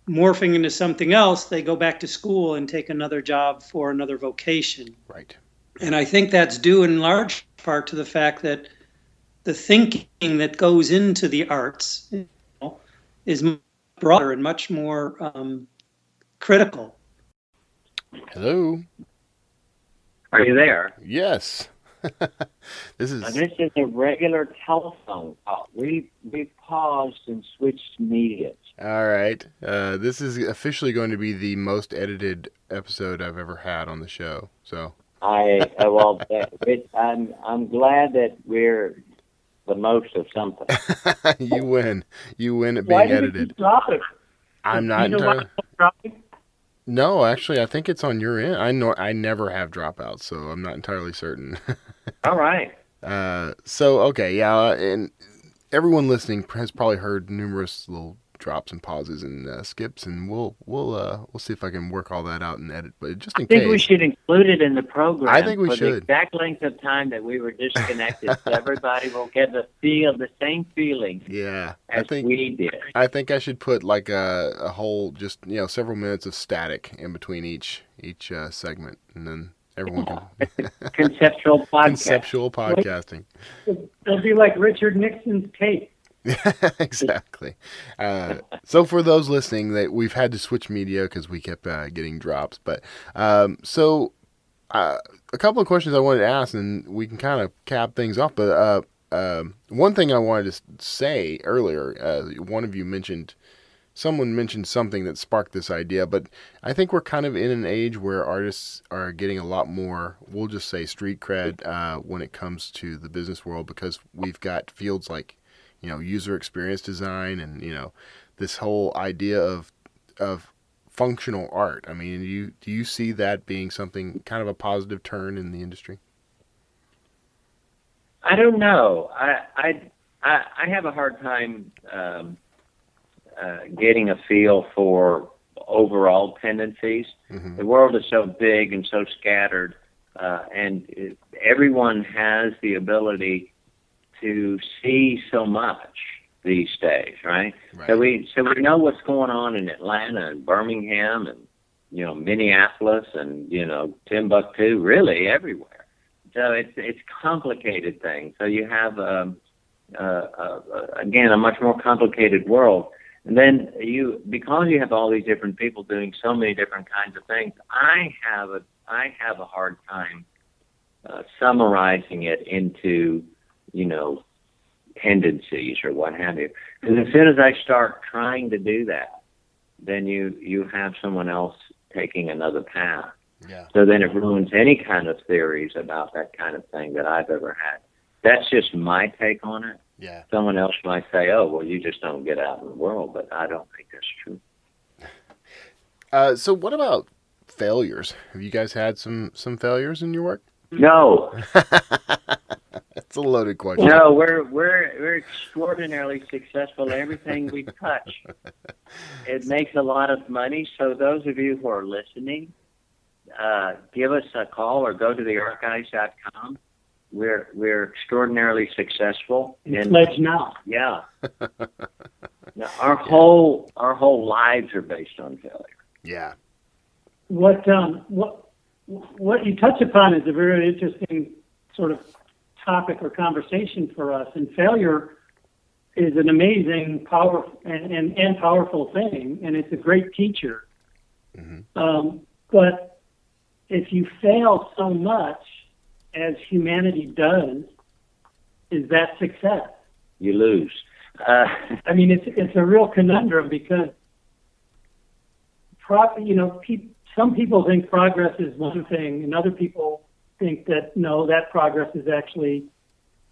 morphing into something else, they go back to school and take another job for another vocation. Right. And I think that's due in large part to the fact that the thinking that goes into the arts, you know, is much broader and much more um, critical. Hello. Are you there? Yes. This is. Now, this is a regular telephone call. We we paused and switched media. All right. Uh, this is officially going to be the most edited episode I've ever had on the show. So. I uh, well, it, I'm I'm glad that we're the most of something. You win. You win at being Why edited. Did you stop it? I'm not entirely. No, actually, I think it's on your end. I know I never have dropouts, so I'm not entirely certain. All right. Uh, so, okay, yeah, and everyone listening has probably heard numerous little drops and pauses and uh, skips, and we'll we'll uh, we'll see if I can work all that out and edit. But just in case, I think case, we should include it in the program. I think we for should. The exact length of time that we were disconnected, so everybody will get the feel, the same feeling. Yeah, as I think we did. I think I should put like a, a whole, just you know, several minutes of static in between each each uh, segment, and then everyone yeah. can conceptual podcast. Conceptual podcasting. It'll be like Richard Nixon's tape. Exactly. Uh, so for those listening, that we've had to switch media because we kept uh, getting drops. But um, so uh, a couple of questions I wanted to ask, and we can kind of cap things off. But uh, um, one thing I wanted to say earlier, uh, one of you mentioned, someone mentioned something that sparked this idea. But I think we're kind of in an age where artists are getting a lot more, we'll just say, street cred uh, when it comes to the business world, because we've got fields like, you know, user experience design, and you know, this whole idea of of functional art. I mean, do you do you see that being something, kind of a positive turn in the industry? I don't know. I I I have a hard time um, uh, getting a feel for overall tendencies. Mm-hmm. The world is so big and so scattered, uh, and it, everyone has the ability to see so much these days, right? right? So we so we know what's going on in Atlanta and Birmingham and you know Minneapolis and you know Timbuktu, really everywhere. So it's it's complicated thing. So you have um, uh, uh, again a much more complicated world, and then you because you have all these different people doing so many different kinds of things. I have a I have a hard time uh, summarizing it into, you know, tendencies or what have you. Because as soon as I start trying to do that, then you, you have someone else taking another path. Yeah. So then it ruins any kind of theories about that kind of thing that I've ever had. That's just my take on it. Yeah. Someone else might say, oh, well, you just don't get out in the world, but I don't think that's true. Uh, so what about failures? Have you guys had some, some failures in your work? No. It's a loaded question. No, we're we're we're extraordinarily successful. Everything we touch, it makes a lot of money. So those of you who are listening, uh, give us a call or go to the art guys dot com. We're we're extraordinarily successful. And pledge now. Yeah. Now, our yeah. whole our whole lives are based on failure. Yeah. What um what what you touch upon is a very interesting sort of topic or conversation for us, and failure is an amazing, powerful, and, and, and powerful thing, and it's a great teacher. Mm-hmm. Um, but if you fail so much as humanity does, is that success? You lose. Uh, I mean, it's it's a real conundrum because, pro you know, pe some people think progress is one thing, and other people think that, no, that progress is actually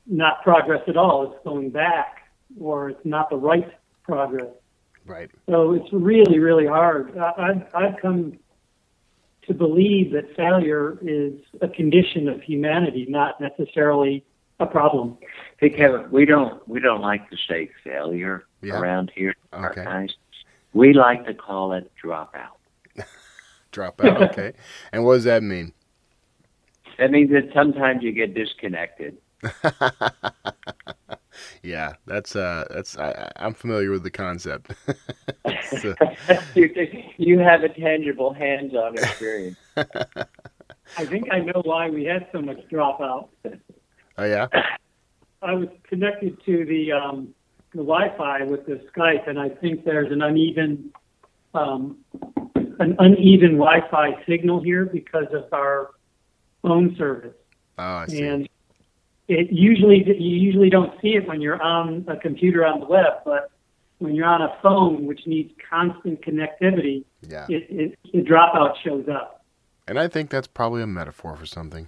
not progress at all. It's going back, or it's not the right progress. Right. So it's really, really hard. I, I've, I've come to believe that failure is a condition of humanity, not necessarily a problem. Hey, Kevin, we don't, we don't like to say failure yeah. around here. Okay. Our guys. We like to call it dropout. Dropout, okay. And what does that mean? That means that sometimes you get disconnected. Yeah, that's uh, that's I, I'm familiar with the concept. So. You have a tangible hands-on experience. I think I know why we had so much dropout. Oh yeah. I was connected to the um, the Wi-Fi with the Skype, and I think there's an uneven um, an uneven Wi-Fi signal here because of our phone service. Oh, I see. And it usually you usually don't see it when you're on a computer on the web, but when you're on a phone, which needs constant connectivity, yeah, it, it, the dropout shows up. And I think that's probably a metaphor for something.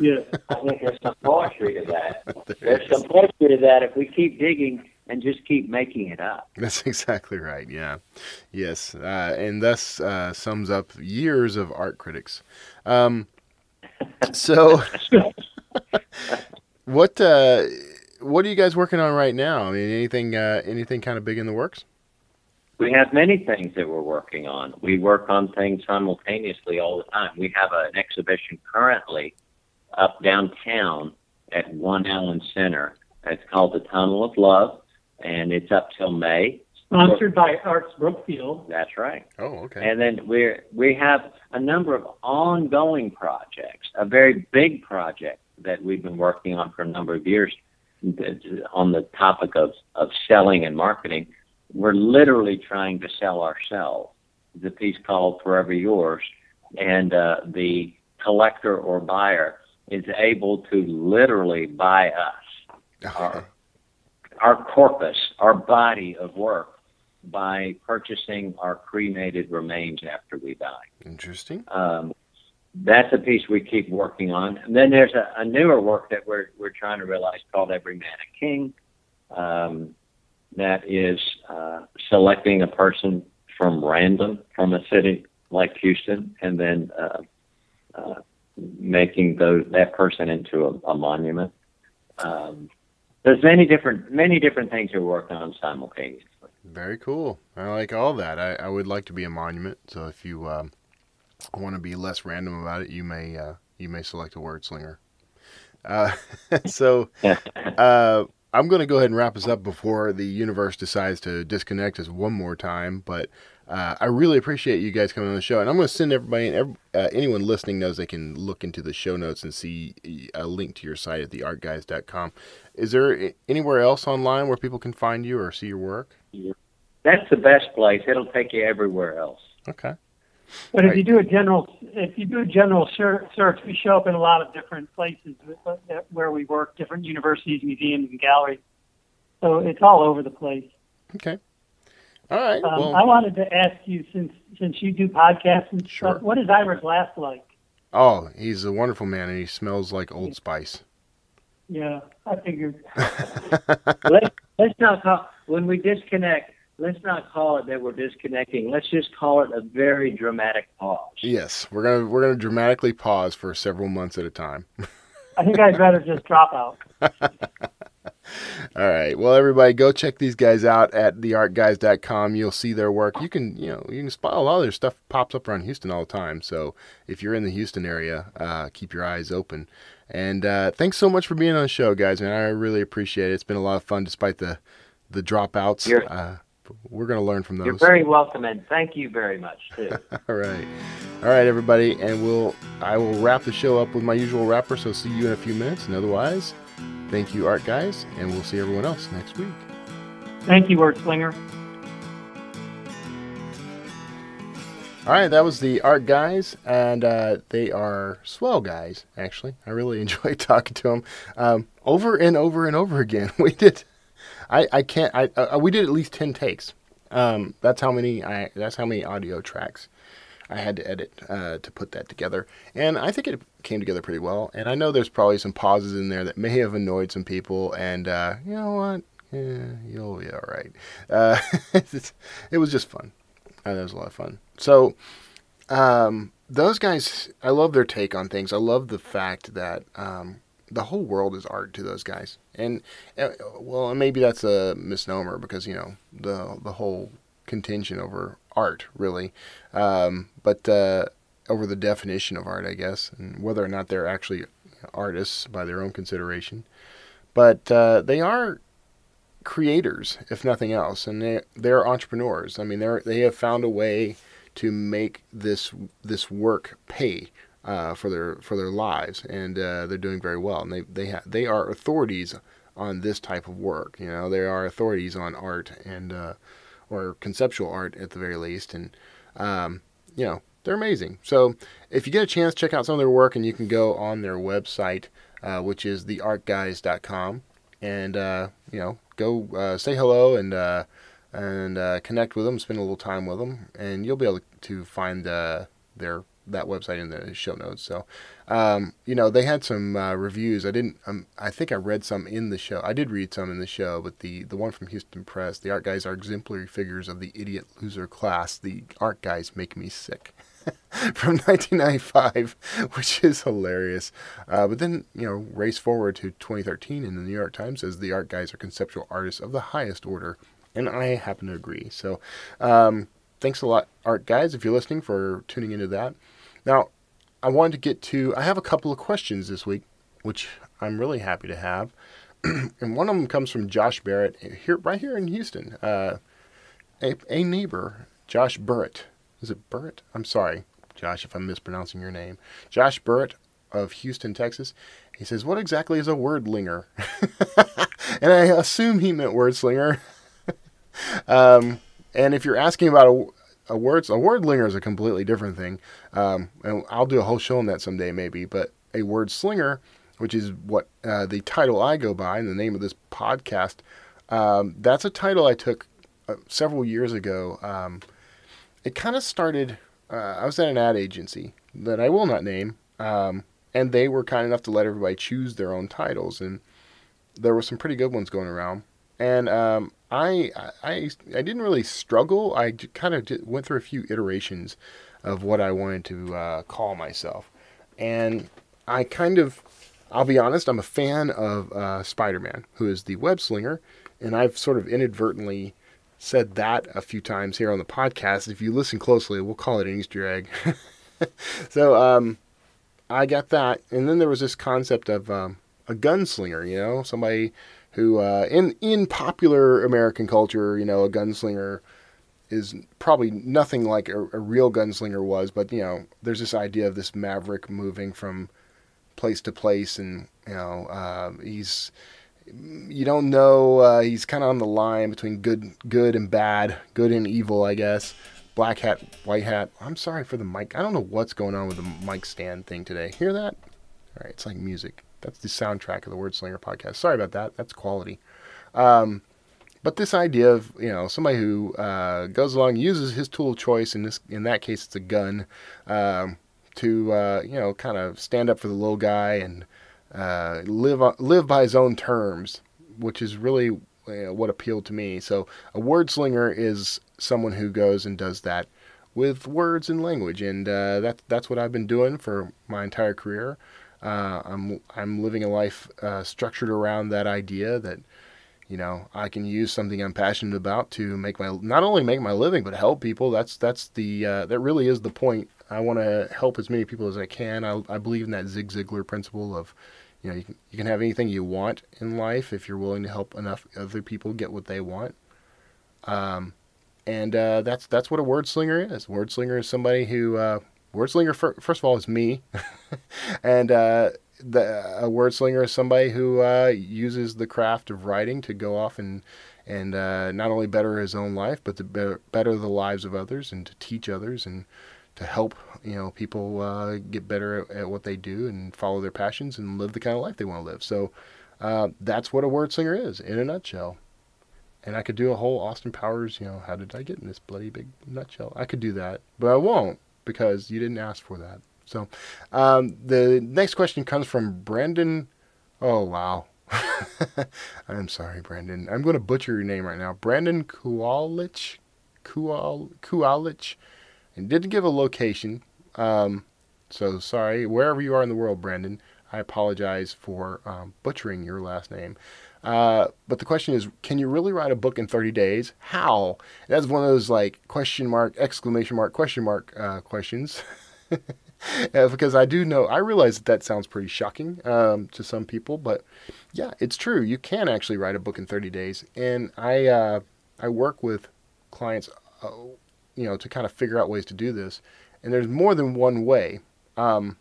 Yeah, I think there's some poetry to that. There there's some poetry to that if we keep digging and just keep making it up. That's exactly right, yeah. Yes, uh, and thus uh, sums up years of art critics. Um, so, what uh, what are you guys working on right now? I mean, anything, uh, anything kind of big in the works? We have many things that we're working on. We work on things simultaneously all the time. We have an exhibition currently up downtown at One Allen Center. It's called The Tunnel of Love, and it's up till May. Sponsored by Arts Brookfield. That's right. Oh, okay. And then we we have a number of ongoing projects, a very big project that we've been working on for a number of years on the topic of, of selling and marketing. We're literally trying to sell ourselves. The piece called Forever Yours, and uh, the collector or buyer is able to literally buy us, our, our corpus, our body of work, by purchasing our cremated remains after we die. Interesting. Um, that's a piece we keep working on. And then there's a, a newer work that we're, we're trying to realize called Every Man a King. Um, that is uh, selecting a person from random, from a city like Houston, and then uh, uh, making those, that person into a, a monument. Um, there's many different many different things we work on simultaneously. Very cool. I like all that. I, I would like to be a monument. So if you uh, want to be less random about it, you may uh, you may select a wordslinger. Uh, so uh, I'm going to go ahead and wrap us up before the universe decides to disconnect us one more time. But Uh, I really appreciate you guys coming on the show, and I'm going to send everybody, and every, uh, anyone listening knows they can look into the show notes and see a link to your site at the art guys dot com. Is there anywhere else online where people can find you or see your work? That's the best place. It'll take you everywhere else. Okay. But if right. you do a general, if you do a general search, we show up in a lot of different places where we work, different universities, museums, and galleries. So it's all over the place. Okay. All right. Um, well, I wanted to ask you, since since you do podcasts and sure. stuff, what is Ira Glass like? Oh, he's a wonderful man, and he smells like Old Spice. Yeah, I figured. let's, let's not call, when we disconnect, let's not call it that we're disconnecting. Let's just call it a very dramatic pause. Yes, we're gonna we're gonna dramatically pause for several months at a time. I think I'd rather just drop out. All right. Well, everybody, go check these guys out at the art guys dot com. You'll see their work. You can, you know, you can spot a lot of their stuff pops up around Houston all the time. So if you're in the Houston area, uh, keep your eyes open. And uh, thanks so much for being on the show, guys. Man, I really appreciate it. It's been a lot of fun, despite the the dropouts. Uh, we're going to learn from those. You're very welcome, and thank you very much too. All right, all right, everybody, and we'll I will wrap the show up with my usual wrapper. So see you in a few minutes, and otherwise. Thank you, Art Guys, and we'll see everyone else next week. Thank you, Wordslinger. All right, that was the Art Guys, and uh, they are swell guys, actually. I really enjoyed talking to them um, over and over and over again. We did, I, I can't, I, uh, we did at least ten takes. Um, that's how many, I, that's how many audio tracks I had to edit uh, to put that together, and I think it came together pretty well. And I know there's probably some pauses in there that may have annoyed some people, and uh, you know what? Yeah, you'll be all right. Uh, it was just fun. Uh, that was a lot of fun. So um, those guys, I love their take on things. I love the fact that um, the whole world is art to those guys. And, uh, well, maybe that's a misnomer because, you know, the the whole contention over art, really, um, but uh, over the definition of art, I guess, and whether or not they're actually artists by their own consideration. But uh, they are creators, if nothing else, and they're, they're entrepreneurs. I mean, they're they have found a way to make this this work pay uh, for their for their lives, and uh, they're doing very well. And they they ha they are authorities on this type of work. You know, they are authorities on art and uh, or conceptual art at the very least, and um, you know, they're amazing. So if you get a chance, check out some of their work, and you can go on their website, uh, which is the art guys dot com, and uh, you know, go uh, say hello and uh, and uh, connect with them, spend a little time with them, and you'll be able to find uh, their that website in the show notes. So um, you know, they had some uh, reviews. I didn't. Um, I think I read some in the show. I did read some in the show, but the the one from Houston Press, the Art Guys are exemplary figures of the idiot loser class. The Art Guys make me sick. From nineteen ninety-five, which is hilarious. Uh, but then, you know, race forward to twenty thirteen, and the New York Times says the Art Guys are conceptual artists of the highest order, and I happen to agree. So um, thanks a lot, Art Guys, if you're listening, for tuning into that. Now, I wanted to get to, I have a couple of questions this week, which I'm really happy to have. And one of them comes from Josh Barrett, here, right here in Houston. Uh, a, a neighbor, Josh Barrett. Is it Burritt? I'm sorry, Josh, if I'm mispronouncing your name. Josh Burritt of Houston, Texas. He says, what exactly is a wordlinger? And I assume he meant wordslinger. um, and if you're asking about a, a words, a wordlinger is a completely different thing. Um, and I'll do a whole show on that someday maybe. But a wordslinger, which is what uh, the title I go by and the name of this podcast, um, that's a title I took uh, several years ago. Um, It kind of started, uh, I was at an ad agency that I will not name, um, and they were kind enough to let everybody choose their own titles, and there were some pretty good ones going around. And um, I, I, I didn't really struggle. I kind of did, went through a few iterations of what I wanted to uh, call myself. And I kind of, I'll be honest, I'm a fan of uh, Spider-Man, who is the web-slinger, and I've sort of inadvertently said that a few times here on the podcast. If you listen closely, we'll call it an Easter egg. So um, I got that. And then there was this concept of um, a gunslinger, you know, somebody who uh, in, in popular American culture, you know, a gunslinger is probably nothing like a, a real gunslinger was. But, you know, there's this idea of this maverick moving from place to place. And, you know, uh, he's... you don't know, uh, he's kind of on the line between good good and bad, good and evil, I guess. Black hat, white hat. I'm sorry for the mic. I don't know what's going on with the mic stand thing today. Hear that? All right, it's like music. That's the soundtrack of the Wordslinger podcast. Sorry about that. That's quality. Um, but this idea of, you know, somebody who uh, goes along, uses his tool of choice, in, this, in that case it's a gun, um, to, uh, you know, kind of stand up for the little guy and uh live live by his own terms, which is really uh, what appealed to me. So a wordslinger is someone who goes and does that with words and language, and uh that that's what I've been doing for my entire career. uh i'm i'm living a life uh structured around that idea that, you know, I can use something I'm passionate about to make my, not only make my living, but help people. That's that's the uh that really is the point. I want to help as many people as I can. I, I believe in that Zig Ziglar principle of, you know, you can, you can have anything you want in life if you're willing to help enough other people get what they want. Um, and uh, that's that's what a wordslinger is. Wordslinger is somebody who, uh, wordslinger fir first of all is me, and uh, the, a wordslinger is somebody who uh, uses the craft of writing to go off and and uh, not only better his own life, but to better, better the lives of others, and to teach others, and to help, you know, people uh, get better at, at what they do and follow their passions and live the kind of life they want to live. So uh, that's what a wordslinger is in a nutshell. And I could do a whole Austin Powers, you know, how did I get in this bloody big nutshell? I could do that, but I won't, because you didn't ask for that. So um, the next question comes from Brandon. Oh, wow. I'm sorry, Brandon. I'm going to butcher your name right now. Brandon Kualich. Kual Kualich. And didn't give a location, um, so sorry. Wherever you are in the world, Brandon, I apologize for um, butchering your last name. Uh, but the question is, can you really write a book in thirty days? How? And that's one of those, like, question mark, exclamation mark, question mark uh, questions. uh, because I do know, I realize that that sounds pretty shocking um, to some people, but yeah, it's true. You can actually write a book in thirty days. And I, uh, I work with clients, uh, you know, to kind of figure out ways to do this. And there's more than one way. Um,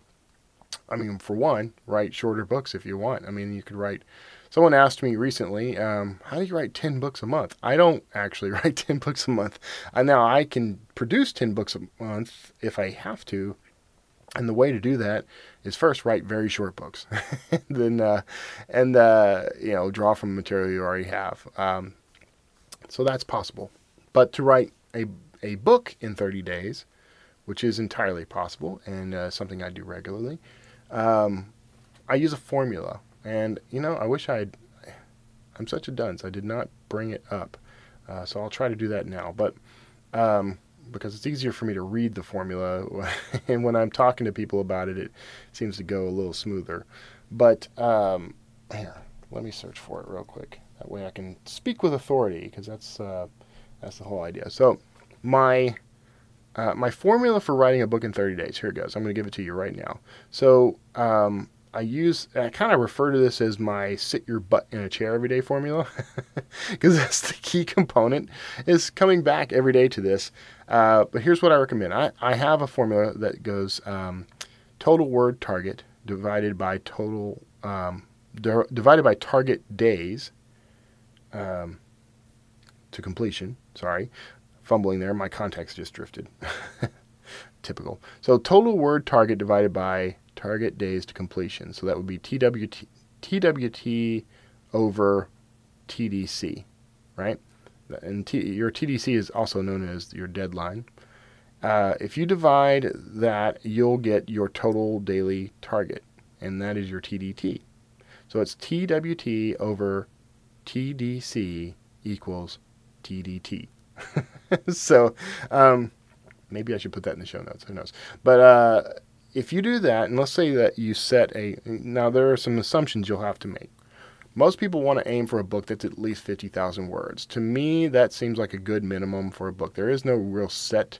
I mean, for one, write shorter books if you want. I mean, you could write, someone asked me recently, um, how do you write ten books a month? I don't actually write ten books a month. Uh, now, I can produce ten books a month if I have to. And the way to do that is first write very short books. then, uh, and, uh, you know, draw from material you already have. Um, so that's possible. But to write a, a book in thirty days, which is entirely possible and uh, something I do regularly, Um, I use a formula, and you know, I wish I'd, I'm such a dunce. I did not bring it up. Uh, so I'll try to do that now, but, um, because it's easier for me to read the formula. And when I'm talking to people about it, it seems to go a little smoother, but, um, here, let me search for it real quick. That way I can speak with authority, because that's, uh, that's the whole idea. So my, Uh, my formula for writing a book in thirty days. Here it goes. I'm going to give it to you right now. So um, I use, I kind of refer to this as my sit your butt in a chair every day formula, because that's the key component, is coming back every day to this. Uh, but here's what I recommend. I, I have a formula that goes um, total word target divided by total, um, di divided by target days um, to completion. Sorry. Fumbling there, my context just drifted. Typical. So total word target divided by target days to completion. So that would be T W T, T W T over T D C, right? And T, your T D C is also known as your deadline. Uh, if you divide that, you'll get your total daily target, and that is your T D T. So it's T W T over T D C equals T D T. So um, maybe I should put that in the show notes. Who knows? But uh, if you do that, and let's say that you set a, now there are some assumptions you'll have to make. Most people want to aim for a book that's at least fifty thousand words. To me, that seems like a good minimum for a book. There is no real set,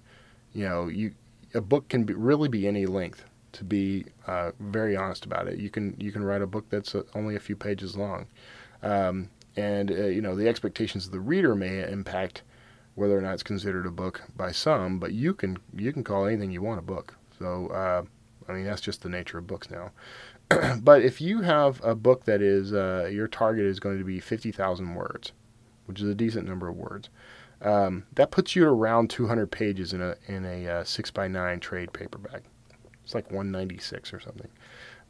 you know, you, a book can be, really be any length, to be uh, very honest about it. You can, you can write a book that's only a few pages long. Um, and, uh, you know, the expectations of the reader may impact whether or not it's considered a book by some, but you can you can call anything you want a book. So, uh, I mean, that's just the nature of books now. But if you have a book that is, uh, your target is going to be fifty thousand words, which is a decent number of words, um, that puts you at around two hundred pages in a in a uh, six by nine trade paperback. It's like one ninety-six or something.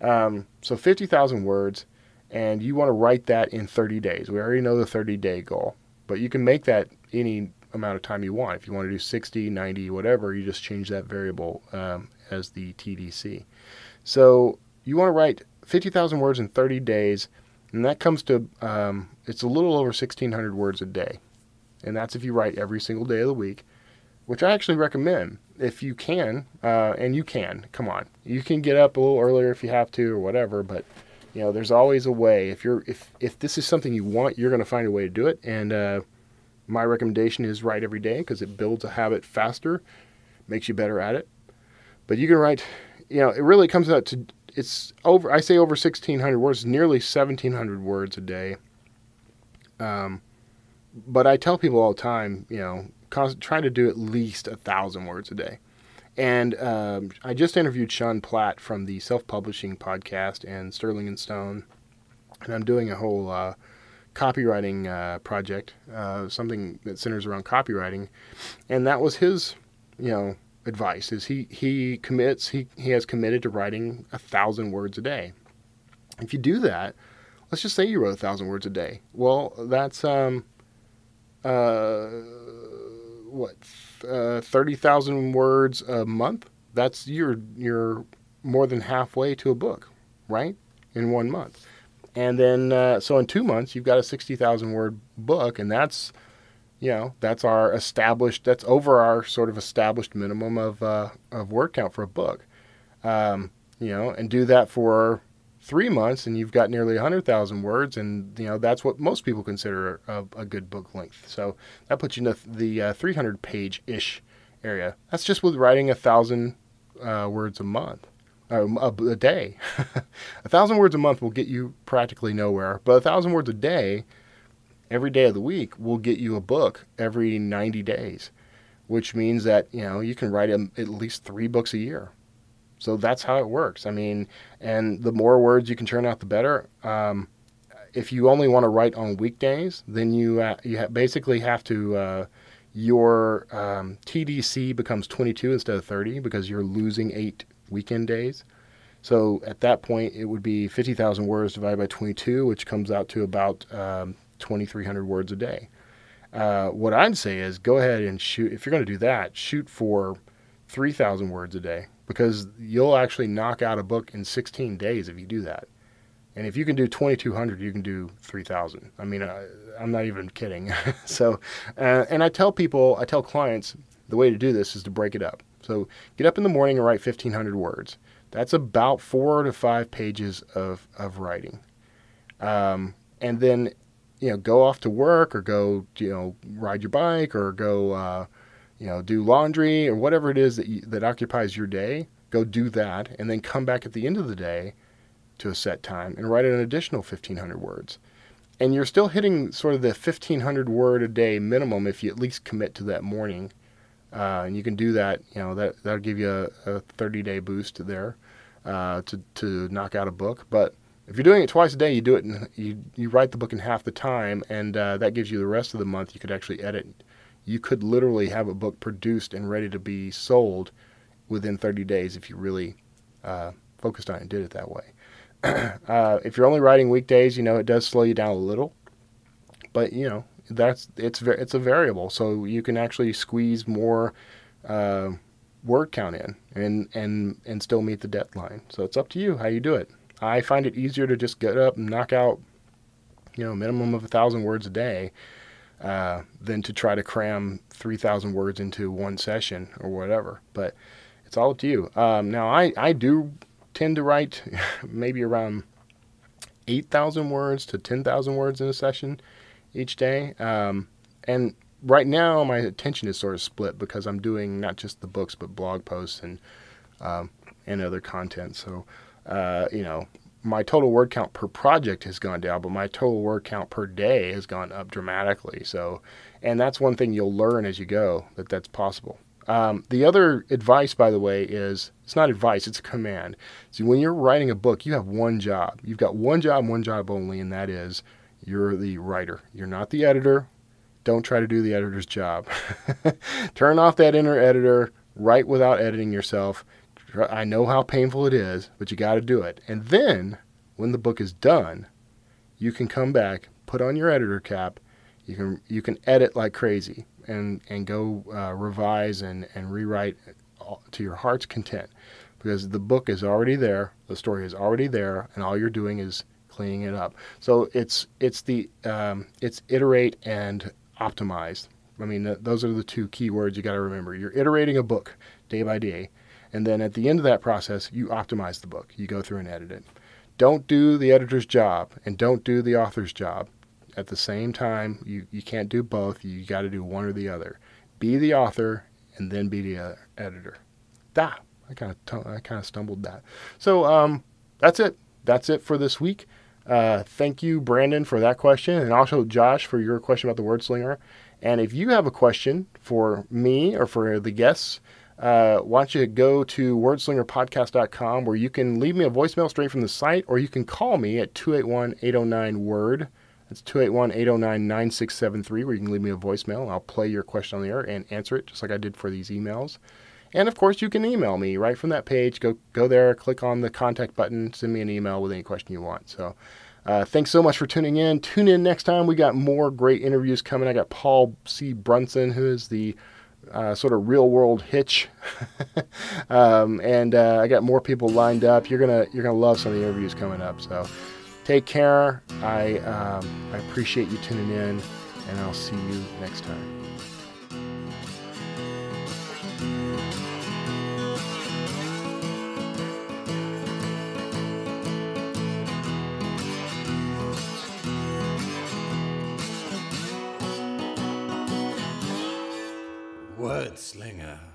Um, so fifty thousand words, and you want to write that in thirty days. We already know the thirty-day goal, but you can make that any amount of time you want. If you want to do sixty, ninety, whatever, you just change that variable um, as the T D C. So you want to write fifty thousand words in thirty days, and that comes to, um, it's a little over sixteen hundred words a day. And that's if you write every single day of the week, which I actually recommend if you can, uh, and you can, come on, you can get up a little earlier if you have to or whatever, but you know, there's always a way. If you're, if, if this is something you want, you're going to find a way to do it. And, uh, my recommendation is write every day, because it builds a habit faster, makes you better at it. But you can write, you know, it really comes out to, it's over, I say over sixteen hundred words, nearly seventeen hundred words a day. Um, but I tell people all the time, you know, const, try to do at least a thousand words a day. And um, I just interviewed Sean Platt from the Self-Publishing Podcast and Sterling and Stone. And I'm doing a whole, uh, copywriting uh, project, uh, something that centers around copywriting. And that was his, you know, advice, is he, he commits, he, he has committed to writing a thousand words a day. If you do that, let's just say you wrote a thousand words a day. Well, that's, um, uh, what, uh, thirty thousand words a month. That's you're, you're more than halfway to a book, right? In one month. And then, uh, so in two months, you've got a sixty thousand word book, and that's, you know, that's our established, that's over our sort of established minimum of, uh, of word count for a book. Um, you know, and do that for three months and you've got nearly a hundred thousand words. And, you know, that's what most people consider a, a good book length. So that puts you in the, the uh, three hundred page ish area. That's just with writing a thousand uh, words a month, uh, a, a day. A thousand words a month will get you practically nowhere, but a thousand words a day, every day of the week, will get you a book every ninety days, which means that, you know, you can write a, at least three books a year. So that's how it works. I mean, and the more words you can churn out, the better. Um, if you only want to write on weekdays, then you uh, you ha basically have to, uh, your um, T D C becomes twenty-two instead of thirty because you're losing eight weekend days. So at that point, it would be fifty thousand words divided by twenty-two, which comes out to about um, twenty-three hundred words a day. Uh, what I'd say is go ahead and shoot, if you're going to do that, shoot for three thousand words a day, because you'll actually knock out a book in sixteen days if you do that. And if you can do twenty-two hundred, you can do three thousand. I mean, I, I'm not even kidding. So, uh, and I tell people, I tell clients, the way to do this is to break it up. So get up in the morning and write fifteen hundred words. That's about four to five pages of, of writing. Um, and then, you know, go off to work or go, you know, ride your bike or go, uh, you know, do laundry or whatever it is that, you, that occupies your day. Go do that and then come back at the end of the day to a set time and write an additional fifteen hundred words. And you're still hitting sort of the fifteen hundred word a day minimum if you at least commit to that morning. Uh, and you can do that, you know, that, that'll give you a, a thirty day boost there uh, to, to knock out a book. But if you're doing it twice a day, you do it in, you, you write the book in half the time, and uh, that gives you the rest of the month you could actually edit. You could literally have a book produced and ready to be sold within thirty days if you really uh, focused on it and did it that way. Uh, if you're only writing weekdays, you know, it does slow you down a little, but you know, that's, it's, it's a variable. So you can actually squeeze more, uh, word count in and, and, and still meet the deadline. So it's up to you how you do it. I find it easier to just get up and knock out, you know, a minimum of a thousand words a day, uh, than to try to cram three thousand words into one session or whatever, but it's all up to you. Um, now I, I do tend to write maybe around eight thousand words to ten thousand words in a session each day. Um, and right now my attention is sort of split because I'm doing not just the books, but blog posts and, um, and other content. So, uh, you know, my total word count per project has gone down, but my total word count per day has gone up dramatically. So, and that's one thing you'll learn as you go, that that's possible. Um, the other advice, by the way, is it's not advice, it's a command. So when you're writing a book, you have one job. You've got one job, one job only, and that is you're the writer. You're not the editor. Don't try to do the editor's job. Turn off that inner editor, write without editing yourself. I know how painful it is, but you got to do it. And then when the book is done, you can come back, put on your editor cap. You can, you can edit like crazy. And, and go uh, revise and, and rewrite to your heart's content, because the book is already there, the story is already there, and all you're doing is cleaning it up. So it's it's the um, it's iterate and optimize. I mean, th those are the two key words you got to remember. You're iterating a book day by day, and then at the end of that process, you optimize the book. You go through and edit it. Don't do the editor's job, and don't do the author's job. At the same time, you, you can't do both. You got to do one or the other. Be the author and then be the uh, editor. Ah, I kind of I kind of stumbled that. So um, that's it. That's it for this week. Uh, thank you, Brandon, for that question, and also Josh for your question about the Wordslinger. And if you have a question for me or for the guests, uh, why don't you go to wordslinger podcast dot com, where you can leave me a voicemail straight from the site, or you can call me at two eight one, eight oh nine, word. It's two eight one, eight oh nine, nine six seven three, where you can leave me a voicemail. I'll play your question on the air and answer it just like I did for these emails. And, of course, you can email me right from that page. Go go there, click on the contact button, send me an email with any question you want. So uh, thanks so much for tuning in. Tune in next time. We got more great interviews coming. I got Paul C. Brunson, who is the uh, sort of real-world Hitch. um, and uh, I got more people lined up. You're gonna you're going to love some of the interviews coming up. So take care. I, um, I appreciate you tuning in, and I'll see you next time. Wordslinger.